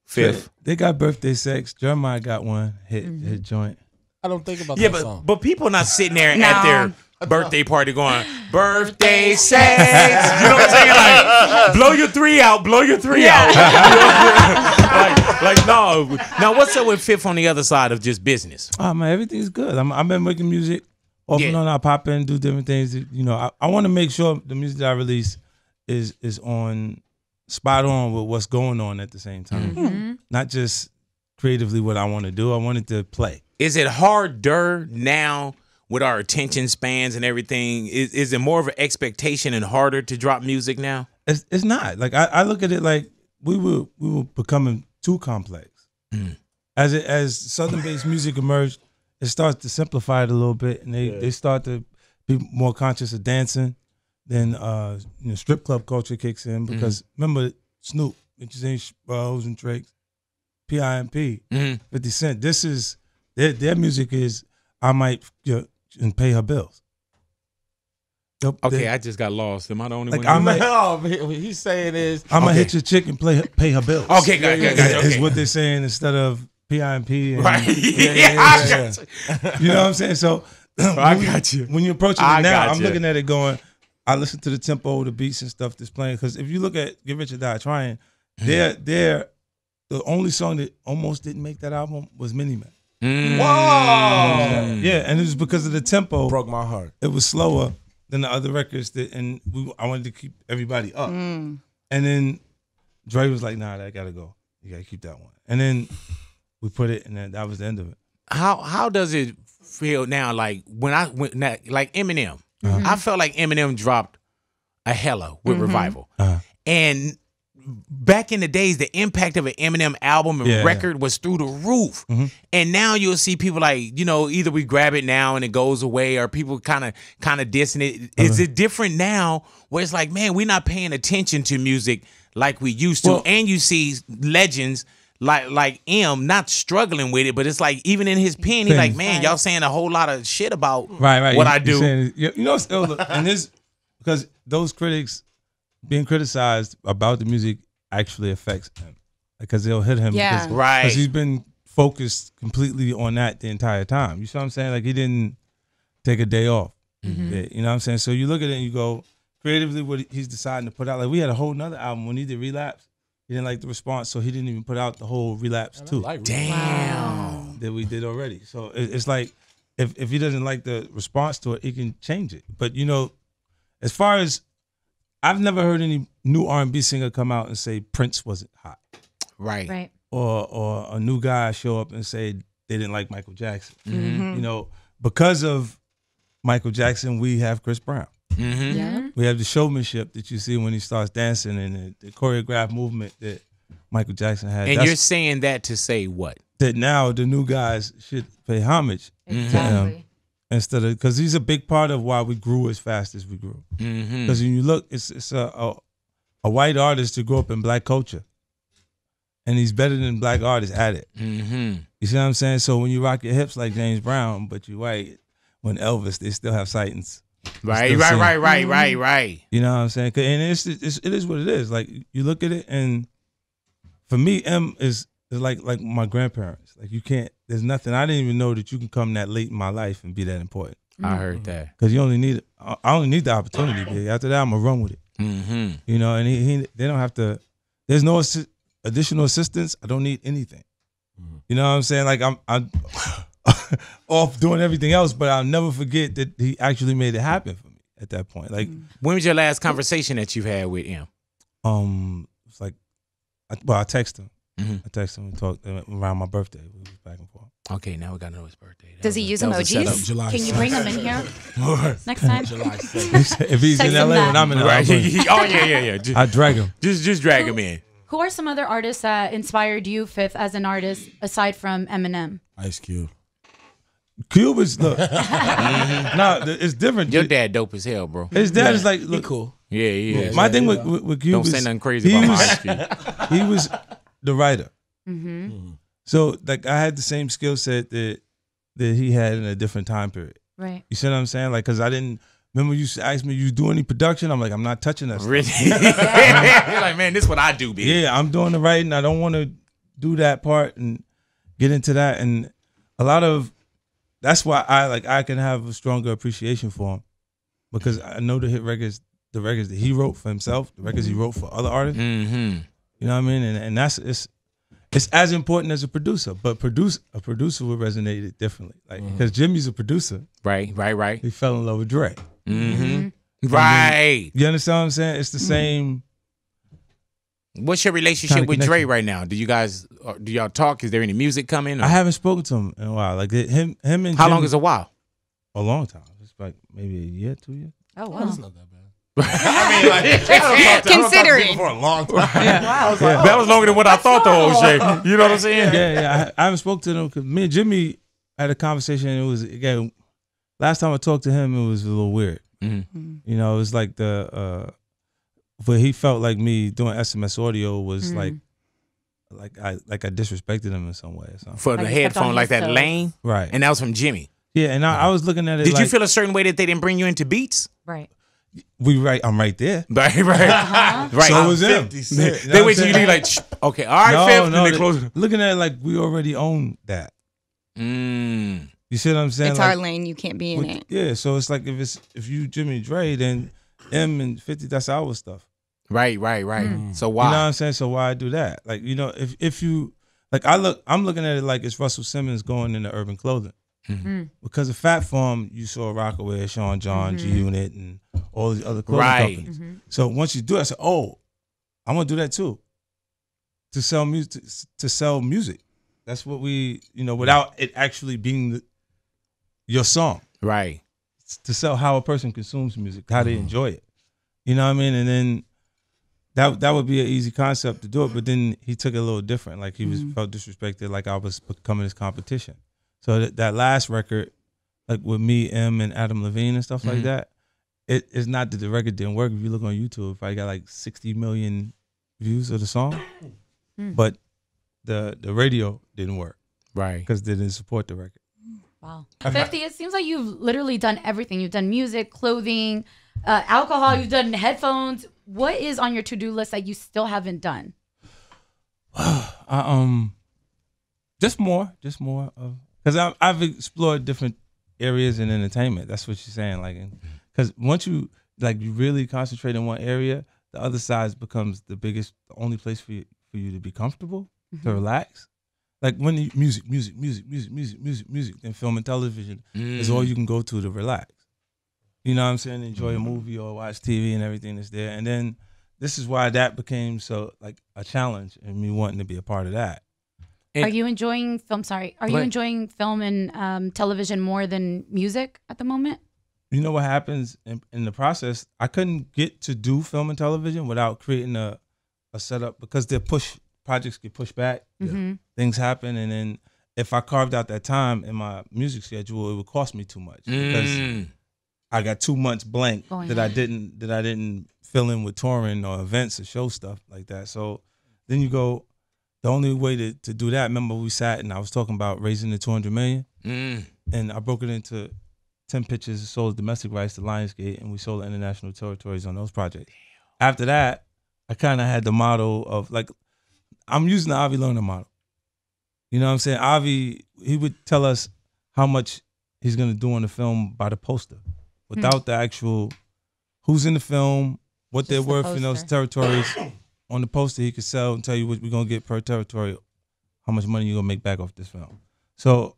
fifth. They got birthday sex. Jeremiah got one hit mm-hmm. hit joint. I don't think about yeah, that but, song. But people are not sitting there no. at their birthday party going, birthday sex. You know what I'm saying? Like, blow your three out, blow your three yeah. out. like, like, no. Now, what's up with Fifth on the other side of just business? Oh, man, everything's good. I'm, I've been making music. Off yeah. and on, I pop in, do different things. That, you know, I, I want to make sure the music that I release is is on, spot on with what's going on at the same time. Mm-hmm. Not just creatively what I want to do. I want it to play. Is it harder now with our attention spans and everything, is is it more of an expectation and harder to drop music now? It's it's not. Like I, I look at it like we were we were becoming too complex. Mm. As it as southern based music emerged, it starts to simplify it a little bit, and they, yeah. they start to be more conscious of dancing. Then uh, you know, strip club culture kicks in because mm. remember Snoop bitches ain't uh, hoes and tricks. P I M P, mm-hmm. fifty cent. This is, their, their music is, I might you know, and pay her bills. Nope, okay, they, I just got lost. Am I the only like, one? Like, oh, what he's saying is, I'm okay. gonna hit your chick and play, pay her bills. Okay, got it, got it, got it. Okay. Is what they're saying instead of P I M P. Right. Yeah, yeah, yeah, yeah, yeah. You know what I'm saying? So, when, I got you. When you're approaching I it now, I'm you. looking at it going, I listen to the tempo, the beats and stuff that's playing. Because if you look at Get Rich or Die Trying, they're, they're, the only song that almost didn't make that album was Mini Man. Mm. Whoa! Yeah, and it was because of the tempo. Broke my heart. It was slower than the other records, that, and we, I wanted to keep everybody up. Mm. And then Dre was like, nah, that gotta go. You gotta keep that one. And then we put it, and then that was the end of it. How how does it feel now? Like when I went, like Eminem, uh-huh. I felt like Eminem dropped a hella with mm-hmm. Revival. Uh-huh. And back in the days, the impact of an Eminem album and yeah, record yeah. was through the roof. Mm-hmm. And now you'll see people like, you know, either we grab it now and it goes away, or people kind of kind of dissing it. Mm-hmm. Is it different now where it's like, man, we're not paying attention to music like we used to? Well, and you see legends like like M not struggling with it, but it's like even in his pen, he's like, man, y'all saying a whole lot of shit about right, right. what you, I do. Saying, you know, still, and this, because those critics being criticized about the music actually affects him, because it'll hit him. Yeah, because, right. Because he's been focused completely on that the entire time. You see what I'm saying? Like, he didn't take a day off. Mm-hmm. You know what I'm saying? So you look at it and you go, creatively, what he's deciding to put out. Like, we had a whole nother album when he did Relapse. He didn't like the response, so he didn't even put out the whole Relapse two. Like Damn. Wow. That we did already. So it's like, if, if he doesn't like the response to it, he can change it. But, you know, as far as, I've never heard any new R and B singer come out and say Prince wasn't hot. Right. Right. Or or a new guy show up and say they didn't like Michael Jackson. Mm-hmm. You know, because of Michael Jackson, we have Chris Brown. Mm-hmm. Yeah. We have the showmanship that you see when he starts dancing, and the, the choreographed movement that Michael Jackson had. And That's, you're saying that to say what? That now the new guys should pay homage exactly. to him. Instead of, because he's a big part of why we grew as fast as we grew. Because mm-hmm. when you look, it's it's a, a a white artist to grow up in black culture, and he's better than black artists at it. Mm-hmm. You see what I'm saying? So when you rock your hips like James Brown, but you white, when Elvis, they still have sightings. Right, right, sing. right, right, right, right. You know what I'm saying? And it's, it's it is what it is. Like, you look at it, and for me, M is. It's like like my grandparents. Like, you can't, there's nothing. I didn't even know that you can come that late in my life and be that important. I heard that. Because you only need, I only need the opportunity, big. After that, I'm going to run with it. Mm-hmm. You know, and he, he they don't have to, there's no assi additional assistance. I don't need anything. Mm-hmm. You know what I'm saying? Like, I'm, I'm off doing everything else, but I'll never forget that he actually made it happen for me at that point. Like, when was your last conversation that you had with him? Um, it's like, I, well, I text him. Mm-hmm. I texted him and talked around my birthday. We was back and forth. Okay, now we got to know his birthday. That Does he a, use emojis? Can you bring them in here next time? July seventh. If he's Text in L A and I'm in L A. Right. Oh, yeah, yeah, yeah. Just, I drag him. Just just drag who, him in. Who are some other artists that inspired you, Fifth, as an artist, aside from Eminem? Ice Cube. Cube is, look. mm-hmm. Nah, it's different. Your dad dope as hell, bro. His dad yeah. is like, look. He cool. Yeah, yeah. My yeah, thing yeah. with, with Cube Don't is. Don't say nothing crazy about was, my Ice Cube. He was the writer. Mm-hmm. Mm-hmm. So, like, I had the same skill set that that he had in a different time period. Right. You see what I'm saying? Like, because I didn't, remember you asked me, you do any production? I'm like, I'm not touching that stuff. Really? You're like, man, this is what I do, bitch. Yeah, I'm doing the writing. I don't want to do that part and get into that. And a lot of, that's why I, like, I can have a stronger appreciation for him, because I know the hit records, the records that he wrote for himself, the records he wrote for other artists. Mm-hmm. You know what I mean? And and that's it's it's as important as a producer, but produce a producer would resonate it differently. Like, because mm-hmm. Jimmy's a producer. Right, right, right. He fell in love with Dre. Mm-hmm. Right. I mean, you understand what I'm saying? It's the same. What's your relationship with Dre right now? Do you guys do y'all talk? Is there any music coming? Or? I haven't spoken to him in a while. Like him him and How Jimmy, long is a while? A long time. It's like maybe a year, two years. Oh wow. That's not that bad. I mean, like, I to, considering I for a long time, yeah. wow, was like, yeah. oh, that was longer than what I thought. Long. The O'Shea, you know what I'm saying? Yeah, yeah. yeah. I, I haven't spoke to them because me and Jimmy had a conversation. And it was again last time I talked to him, it was a little weird. Mm-hmm. You know, it was like the uh, But he felt like me doing S M S audio was mm. like, like I like I disrespected him in some way or something. For the like headphone, like that lane, right? And that was from Jimmy. Yeah, and I, I was looking at it. Did like, you feel a certain way that they didn't bring you into Beats? Right. We right, I'm right there. Right, right, uh-huh. right. So was them. They wait till you be like, okay, all right, no, fifth, no, and they close it. Looking at it like we already own that. Mm. You see what I'm saying? It's like, our lane. You can't be in with, it. Yeah, so it's like if it's if you Jimmy Dre, then M and fifty, that's our stuff. Right, right, right. Mm. So why? You know what I'm saying? So why do that? Like, you know, if if you like, I look, I'm looking at it like it's Russell Simmons going into Urban Clothing. Mm-hmm. Because of Fat Farm, you saw Rockaway, Sean John, mm-hmm. G Unit, and all these other clothing right. companies. Mm-hmm. So once you do it, I said, "Oh, I'm gonna do that too." To sell music, to sell music. That's what we, you know, without it actually being the, your song, right? It's to sell how a person consumes music, how mm-hmm. they enjoy it. You know what I mean? And then that that would be an easy concept to do it. But then he took it a little different. Like he was mm-hmm. felt disrespected. Like I was becoming his competition. So that, that last record, like with me, M, and Adam Levine and stuff mm-hmm. like that, it, it's not that the record didn't work. If you look on YouTube, it probably got like sixty million views of the song. Mm. But the the radio didn't work. Right. Because they didn't support the record. Wow. fifty, it seems like you've literally done everything. You've done music, clothing, uh, alcohol. You've done headphones. What is on your to-do list that you still haven't done? I, um, Just more. Just more of... Because I've explored different areas in entertainment. That's what you're saying. Like, because once you like you really concentrate in one area, the other side becomes the biggest, the only place for you, for you to be comfortable, mm-hmm. to relax. Like when you, music, music, music, music, music, music, music, then film and television mm. is all you can go to to relax. You know what I'm saying? Enjoy mm-hmm. a movie or watch T V and everything that's there. And then this is why that became so like a challenge and me wanting to be a part of that. And are you enjoying film? Sorry, are you enjoying film and um, television more than music at the moment? You know what happens in, in the process? I couldn't get to do film and television without creating a, a setup because they're push projects get pushed back, mm-hmm. things happen, and then if I carved out that time in my music schedule, it would cost me too much mm. because I got two months blank Going that on. I didn't that I didn't fill in with touring or events or show stuff like that. So then you go. The only way to, to do that, remember we sat and I was talking about raising the two hundred million dollars mm. and I broke it into ten pictures and sold domestic rights to Lionsgate and we sold international territories on those projects. Damn. After that, I kind of had the model of like, I'm using the Avi Lerner model. You know what I'm saying? Avi, he would tell us how much he's going to do on the film by the poster without mm. the actual, who's in the film, what Just they're the worth poster. in those territories. On the poster, he could sell and tell you what we're going to get per territory, how much money you're going to make back off this film. So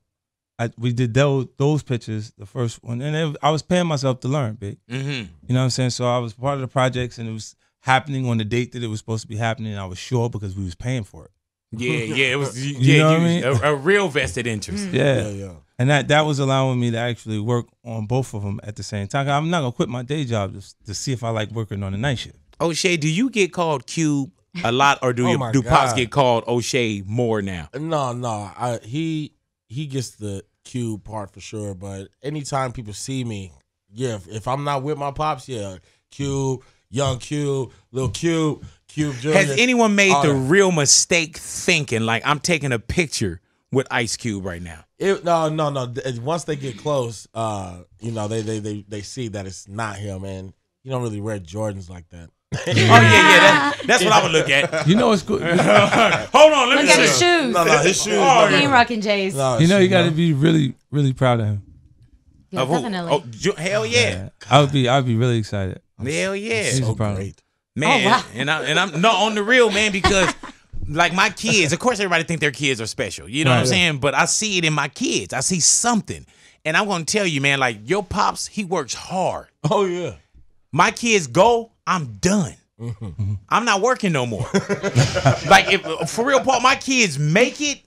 I, we did those, those pictures, the first one. And it, I was paying myself to learn, big. Mm-hmm. You know what I'm saying? So I was part of the projects, and it was happening on the date that it was supposed to be happening, and I was sure because we was paying for it. Yeah, yeah. It was you, you yeah, know what you, I mean? a, a real vested interest. Yeah. yeah, yeah. And that, that was allowing me to actually work on both of them at the same time. I'm not going to quit my day job to, to see if I like working on the night shift. O'Shea, do you get called Cube a lot, or do oh you, do Pops get called O'Shea more now? No, no, I, he he gets the Cube part for sure. But anytime people see me, yeah, if, if I'm not with my pops, yeah, Cube, Young Cube, Little Cube, Cube Junior Has anyone made the that. real mistake thinking like I'm taking a picture with Ice Cube right now? It, no, no, no. Once they get close, uh, you know, they they they they see that it's not him, man. You don't really wear Jordans like that. Yeah. Oh yeah, yeah. That, that's what I would look at. You know what's good? Hold on, let look me at his shoes. No, no, his shoes. Oh, he ain't rocking J's. No, you know, you got to be really, really proud of him. Yeah, of definitely. Oh, you, hell yeah. yeah! I would be, I would be really excited. Hell yeah! He's so great, man. Oh, wow. And I, and I'm no on the real man because, like my kids, of course everybody think their kids are special. You know right, what I'm yeah. saying? But I see it in my kids. I see something, and I'm gonna tell you, man. Like your pops, he works hard. Oh yeah. My kids go. I'm done. Mm-hmm. I'm not working no more. Like, if, for real, Paul, my kids make it,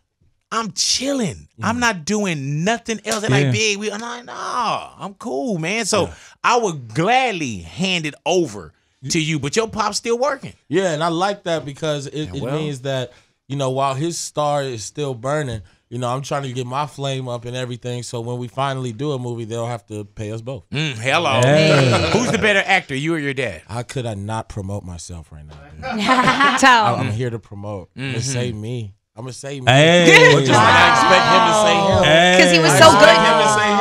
I'm chilling. Mm-hmm. I'm not doing nothing else. And yeah. like, big, we, I'm like, nah, I'm cool, man. So yeah. I would gladly hand it over to you, but your pop's still working. Yeah, and I like that because it, yeah, well, it means that, you know, while his star is still burning, You know, I'm trying to get my flame up and everything, so when we finally do a movie, they'll have to pay us both. Mm, hello. Hey. Who's the better actor, you or your dad? How could I not promote myself right now? I, I'm here to promote. Mm-hmm. I'm gonna say me. I'm gonna say me. Hey. Well, just wow. I expect him to say him. Because hey. he was so I good. I expect him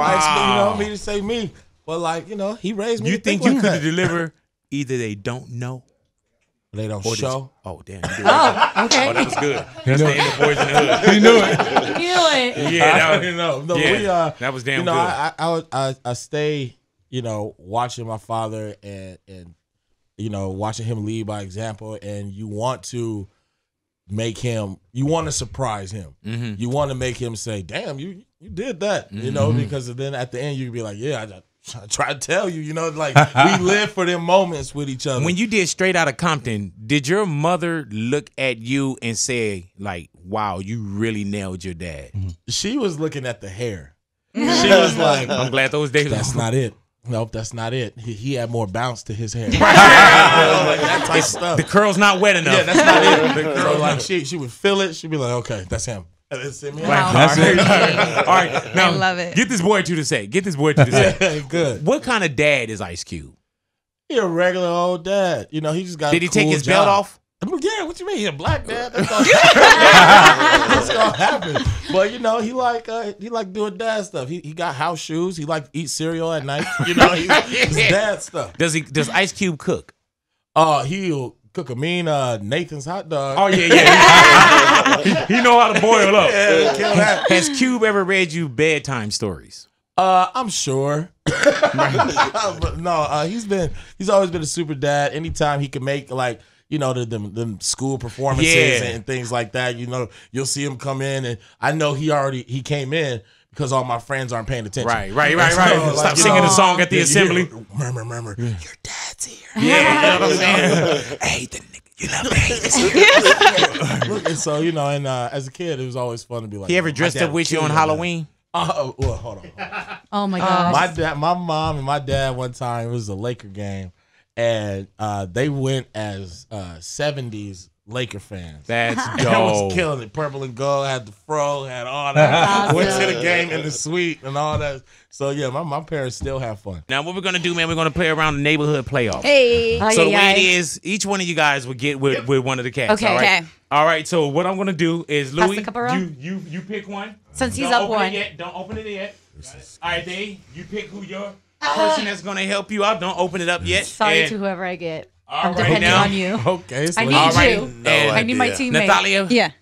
to say him. Wow. I expect you know, me to say me. But like, you know, he raised me. You think, think you like could that. deliver either they don't know? They don't or show. This. Oh, damn. Oh, okay. Oh, that was good. That's the end of Boys in the Hood. You knew it. You knew it. Yeah, that was, you know, no, yeah, we, uh, that was damn you know, good. I, I, I, I stay, you know, watching my father and, and, you know, watching him lead by example. And you want to make him, you want to surprise him. Mm-hmm. You want to make him say, damn, you, you did that, mm-hmm. you know, because then at the end you can be like, yeah, I just. I try to tell you, you know, like we live for them moments with each other. When you did Straight Outta Compton, did your mother look at you and say, like, wow, you really nailed your dad? She was looking at the hair. She was like, I'm glad those days. That's not it. Nope, that's not it. He, he had more bounce to his hair. Like, that type of stuff. The curl's not wet enough. Yeah, that's not it. So, like, she, she would feel it. She'd be like, okay, that's him. That's it. Wow. That's it. All right, now I love it. Get this boy to the set. Get this boy to the set. Good. What kind of dad is Ice Cube? He a regular old dad. You know, he just got. Did he cool take his job. belt off? Yeah. What you mean? He a black dad? That's gonna happen. That's gonna happen. But you know, he like uh, he like doing dad stuff. He he got house shoes. He like to eat cereal at night. You know, he, it's dad stuff. Does he? Does Ice Cube cook? Oh, uh, he'll. Cook a mean uh, Nathan's hot dog. Oh, yeah, yeah. He know how to boil up. Yeah, kill that. Has Cube ever read you bedtime stories? Uh, I'm sure. But no, uh, he's been, he's always been a super dad. Anytime he can make, like, you know, the, the, the school performances yeah. and things like that, you know, you'll see him come in. And I know he already, he came in. Because all my friends aren't paying attention. Right, right, right, right. So, like, Stop singing know, the song at the yeah, assembly. You hear, murmur, murmur. Yeah. Your dad's here. Yeah, you know what I'm saying? Hey, the nigga, you love me. And so, you know, and uh, as a kid, it was always fun to be like. He ever dressed up with you on Halloween? Oh, uh, well, hold on. Hold on. Oh, my gosh. My dad, my mom and my dad one time, it was a Laker game, and uh, they went as uh, seventies. Laker fans. That's dope. And I was killing it. Purple and gold, had the fro, had all that. Went to the game in the suite and all that. So, yeah, my, my parents still have fun. Now, what we're going to do, man, we're going to play around the neighborhood playoff. Hey. So, okay, the way it is, each one of you guys will get with, with one of the cats. Okay, all right? okay. All right, so what I'm going to do is, Louis, you, you you pick one. Since he's up one. Don't open it yet. All right, Dave, you pick who your person that's going to help you out. Don't open it up yet. Sorry to whoever I get. All I'm right depending now. on you. Okay, so I need all right. you. No I need my teammate. Natalia, yeah.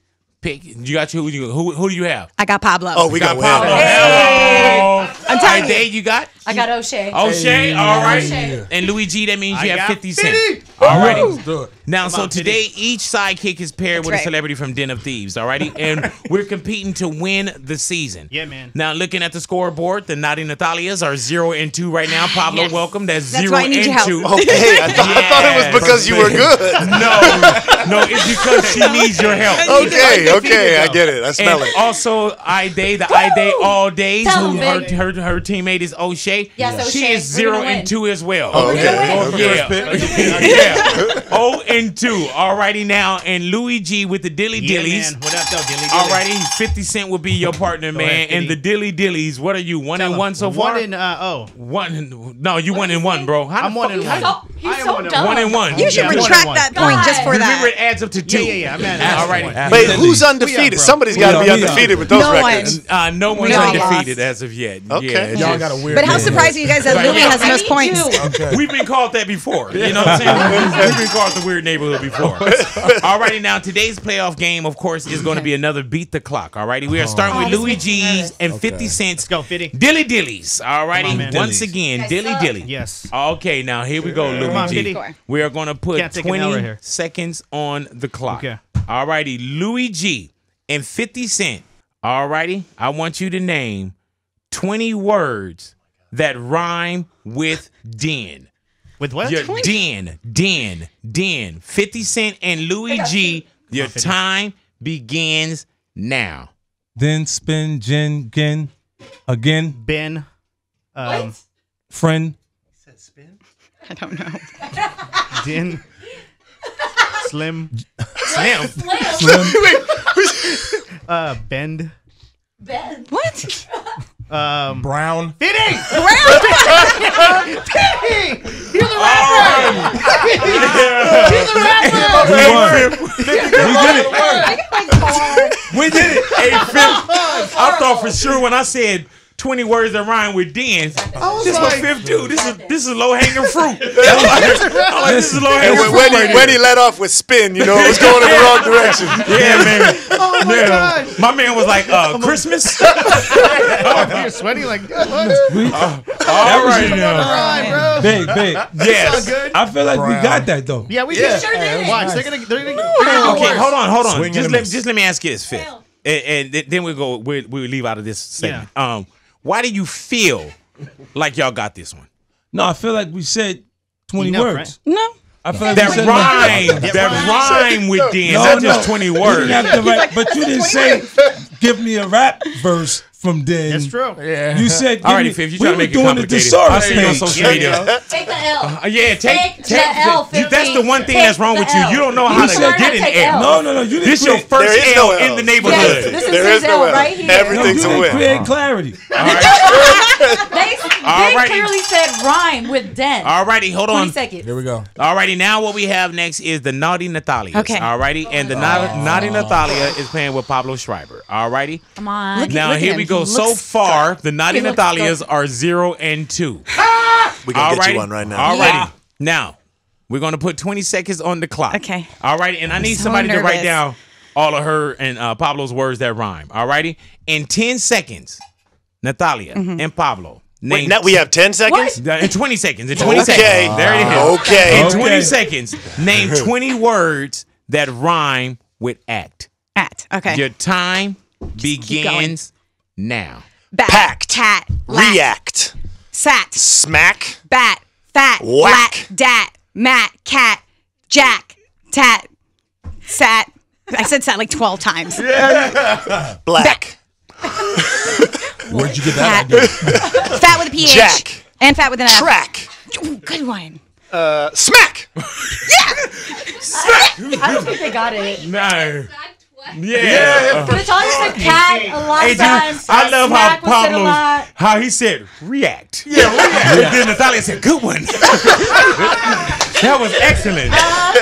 Pick. You got you. Who, who, who do you have? I got Pablo. Oh, we, we got, got Pablo. Hey. Hey. I'm telling you. Day you got? I got O'Shea. O'Shea. Hey. All right. O'Shea. And Louis G. That means you I have fifty cents. All righty. Let's do it. Now, Come so on, today fifty. Each sidekick is paired That's with right. a celebrity from Den of Thieves. All righty, and we're competing to win the season. Yeah, man. Now, looking at the scoreboard, the Naughty Natalias are zero and two right now. Pablo, yes. welcome. That's, That's zero and two. Okay, I, th yeah. I thought it was because you were good. No, no, it's because she needs your help. Okay. Okay, I get it. I smell and it. Also, Ide, the Ide all days, Tell who her, her her teammate is O'Shea. Yes, O'Shea. She is zero and two as well. Oh, okay. okay. okay. Yeah. Oh and two. Alrighty now. And Louis G with the Dilly yeah, Dillies. Man. What up, though, Dilly Dillies? Alrighty, fifty Cent will be your partner, man. Ahead, and the Dilly Dillies, what are you? One Tell and one so far? One and uh oh. One no, you what one and one, bro. How I'm one and one. So, he's I so one, dumb. one and one. You should yeah, retract that point God. just for that. Remember, it adds up to two. Yeah, yeah, yeah. Alrighty. Wait, who's undefeated? Somebody's got to be undefeated with those no records. One. Uh, no one's no undefeated lost. as of yet. Okay. Yeah, y'all got a weird. But how surprising you guys that Louis has the most points. Okay. We've been called that before. You know what I'm saying? We've been called the weird neighborhood before. Alrighty, now today's playoff game, of course, is going to be another beat the clock. Alrighty, we are starting with Louis G's and okay. fifty Cent's go Fitty Dilly Dillies. Alrighty, on, once again, Dilly Dilly. Yes. Okay, now here we go, Louis on, G. Fitty. We are going to put twenty seconds on the clock. Okay. All righty, Louis G and fifty Cent. All righty, I want you to name twenty words that rhyme with den. With what? Your den, den, den. fifty Cent and Louis G, your time begins now. Then spin, gin, gin, again. Ben. Um, what? Friend. He said spin? I don't know. Den. Slim. Slim. Slim. Slim. Uh, Bend. Bend. What? Um, Brown. Fitting! Brown! Fitting! He's a rapper! He's a rapper! We did it. We did it. eight fifty. I thought for sure when I said twenty words that rhyme with dens. Oh, this is my fifth dude. This is this is low hanging fruit. I like this is low hanging fruit. Wendy, Wendy let off with spin. You know, it was going in the wrong direction. Yeah, man. Oh my yeah. God. My man was like, uh, Christmas. Oh, you're sweaty like what? Uh, all right now, big, big. Yes, good. I feel like Brown. We got that though. Yeah, we yeah. did. Sure did. Watch, nice. they're gonna. They're gonna no. Okay, hold on, hold on. Swing just let just let me ask you this, Fit, and, and then we'll go. We we'll, we'll leave out of this segment. Yeah. Um. Why do you feel like y'all got this one? No, I feel like we said twenty no, words. Right? No. I feel like that rhyme. That, that rhyme with dens. No, that's no. just twenty words. You didn't have to write, like, but you didn't say, give me a rap verse from Den. That's true. Yeah. You said, give all right, Fifth, you trying to make it complicated. I see you on social media. Take the L. Uh, yeah, take, take, take the L. The, that's the one thing take that's wrong with you. You don't know how you to get an L. L. No, no, no. You didn't this your first L, L in the neighborhood. Yes, this is there is L right here. Everything's no, you a win. Create clarity. All right. They, they clearly said rhyme with Den. All righty, hold on. twenty seconds. Here we go. All righty, now what we have next is the Naughty Natalia. Okay. All righty, and the Naughty Natalia is playing with Pablo Schreiber. All righty. Come on. Now here we go. So far, the Naughty Natalias are zero and two. We're going to get you one right now. All righty. Now, we're going to put twenty seconds on the clock. Okay. All righty, and I need somebody to write down all of her and uh, Pablo's words that rhyme. All righty? In ten seconds, Natalia and Pablo. Wait, now we have ten seconds? What? In twenty seconds. In twenty seconds. Okay. There it is. Okay. In twenty seconds, name twenty words that rhyme with act. Act. Okay. Your time begins now. Bat. Pact. Tat. React. Sat. Smack. Bat. Fat. Whack. Lat, dat. Mat. Cat. Jack. Tat. Sat. I said sat like twelve times. Yeah. Black. Where'd you get that idea? Fat with a P H. Jack. And fat with an F. Track. Ooh, good one. Uh, smack. Yeah. Smack. I don't think they got it. No. Yeah, yeah. But it's always a cat a lot of hey, times. I love how Pablo, how he said react. Yeah, react. And then Natalia said, "Good one." That was excellent. Uh,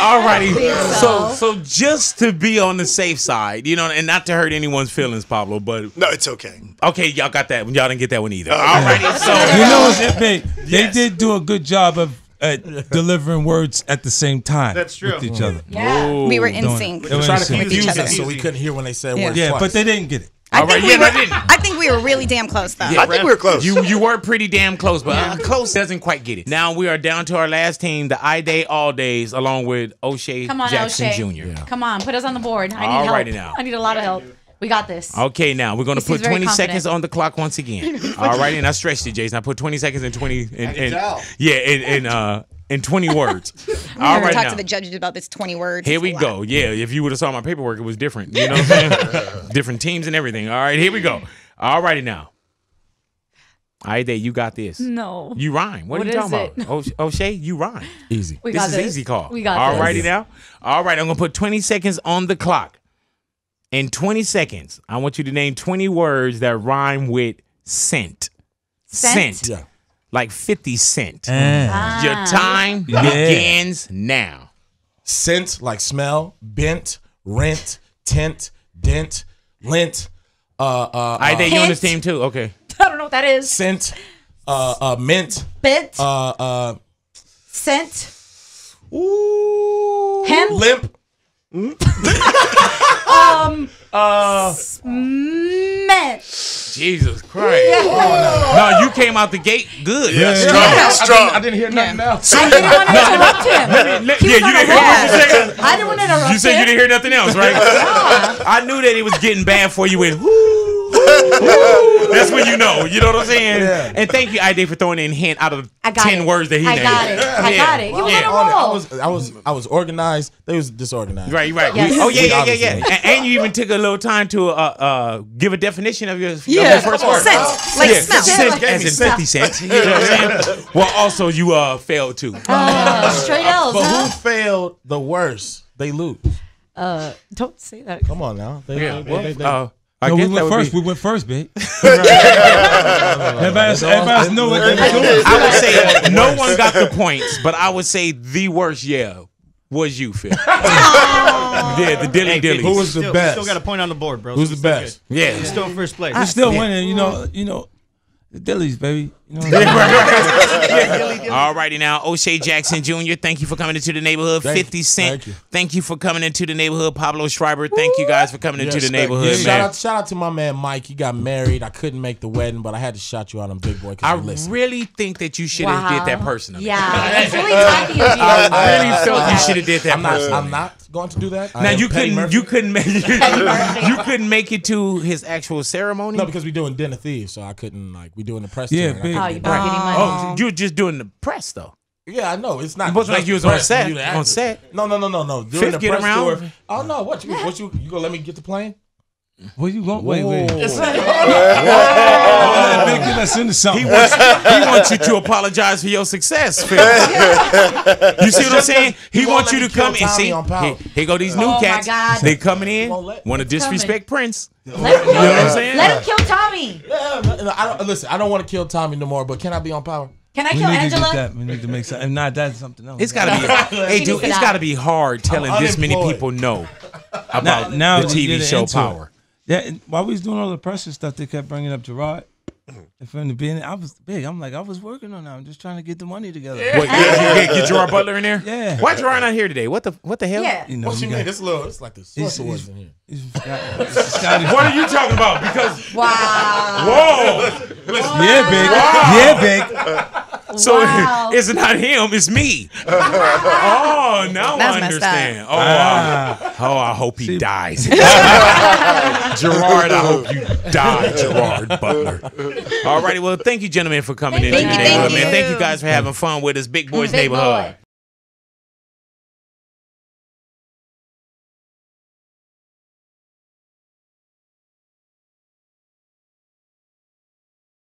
Alrighty, so. so so just to be on the safe side, you know, and not to hurt anyone's feelings, Pablo, but no, it's okay. Okay, y'all got that one. Y'all didn't get that one either. Uh, Alrighty, so you know what's epic? Yes. They did do a good job of. At delivering words at the same time. That's true. With each other. Yeah. Ooh, we were in sync. They were trying to confuse it so we couldn't hear when they said yeah. words. Yeah, twice. But they didn't get it. I, All think right. we yeah, were, I, didn't. I think we were really damn close, though. Yeah, I think we were close. You you were pretty damn close, but uh, close doesn't quite get it. Now we are down to our last team, the I Day All Days, along with O'Shea Come on, Jackson O'Shea. Junior Yeah. Come on, put us on the board. I need Alrighty help. Now. I need a lot of help. We got this. Okay, now we're gonna this put twenty confident. seconds on the clock once again. All right, and I stretched it, Jason. I put twenty seconds and twenty and, and, and yeah, and, and uh and twenty words. I'm All right, talk now. to the judges about this twenty words. Here it's we go. Yeah, if you would have saw my paperwork, it was different. You know what I'm saying? Different teams and everything. All right, here we go. All righty now. Aide, you got this. No. You rhyme. What, what are you talking it? about? O'Shea, you rhyme. Easy. We this got is this. easy call. We got All righty this. now. All right, I'm gonna put twenty seconds on the clock. In twenty seconds, I want you to name twenty words that rhyme with cent. Cent. cent. Yeah. Like fifty cent. Mm. Ah. Your time yeah. begins now. Scent, like smell, bent, rent, tent, dent, lint. Uh, uh, I think uh, you on this team too. Okay. I don't know what that is. Scent, uh, uh, mint. Bent. Uh, uh, scent. Ooh. Hemp. Limp. um, uh, Smith. Jesus Christ! Yeah. Oh, no. no, you came out the gate good. Yeah, strong. Yeah. strong. I, didn't, I didn't hear nothing yeah. else. I didn't want to interrupt him. Let me, let, yeah, you didn't hear what you said. I didn't want to interrupt him. You said you didn't hear nothing else, right? Yeah. I knew that he was getting bad for you. Went, whoo, whoo. That's when you know. You know what I'm saying? Yeah. And thank you, I D, for throwing in hint out of ten it. words that he I named. Got it. Yeah. I got it. You yeah. on a roll. I was, I was, I was organized. They was disorganized. Right, right. Yes. We, oh yeah, yeah, yeah, yeah. And, and you even took a little time to uh, uh, give a definition of your, yeah. of your first word. Sense. Like yeah. smell. Sense, like as in fifty cents. You know what I'm saying? Well, also you uh failed too. Uh, straight L's. But huh? who failed the worst? They lose. Uh, don't say that. Come on now. They, yeah, they, well, they, they, uh, I no, guess we went first. Be... We went first, babe. Everybody else knows what they were doing. I would say no one got the points, but I would say the worst, yeah, was you, Phil. Yeah, the dilly dilly. Who was the still, best? Still got a point on the board, bro. Who's so the best? Good. Yeah, we're still in first place. We're still yeah. winning, you know. You know, the dillies, baby. You know all righty now, O'Shea Jackson Junior Thank you for coming into the neighborhood. Thank Fifty Cent. Thank you. Thank you for coming into the neighborhood. Pablo Schreiber. Thank you guys for coming yes, into the neighborhood. Yeah. Man. Shout out, shout out to my man Mike. He got married. I couldn't make the wedding, but I had to shout you out on Big Boy. I really think that you should have wow. did that personally. Yeah, it's really talking to you. I really uh, felt uh, you should have did that. I'm personally. not. I'm not. Going to do that now? You couldn't. You couldn't make it. You couldn't make it to his actual ceremony. No, because we're doing Den of Thieves, so I couldn't. Like we're doing the press. Yeah, big. Oh, you not getting money. Oh, you're just doing the press though. Yeah, I know. It's not. But like you was on set. On set. No, no, no, no, no. Doing the press tour. Oh no, what you mean? What you you gonna let me get the plane? Where you going? Wait, wait. That's into something. He wants, he wants you to apologize for your success, Phil. You see what I'm saying? He wants you to come and see. Here, here go these new oh cats. They coming in. Want to disrespect coming. Prince. Let him, you know what I'm saying? Let him kill Tommy. Yeah, I don't, listen, I don't want to kill Tommy no more, but can I be on Power? Can I we kill need Angela? To that. We need to make some, and not that's something else. It's gotta be. Hey, dude, it's gotta be hard telling this many people no about now, the T V show Power. Yeah, while we was doing all the pressure stuff, they kept bringing up Gerard. And from the beginning, I was big. I'm like, I was working on that. I'm just trying to get the money together. Yeah. Wait, get, get Gerard Butler in there. Yeah. Why Gerard not here today? What the What the hell? Yeah. You know, what you got, mean? It's little. It's like the source awards in here. It's, it's, it's what are you talking about? Because wow. Whoa. Wow. Yeah, big. Wow. Yeah, big. Wow. So it's not him. It's me. Oh, now that's I understand. Oh, uh, oh, I hope he see, dies. Gerard, I hope you die, Gerard Butler. All righty. Well, thank you, gentlemen, for coming thank in. Thank you, thank you. Man. Thank you guys for having fun with us. Big Boy's Big Neighborhood. Boy.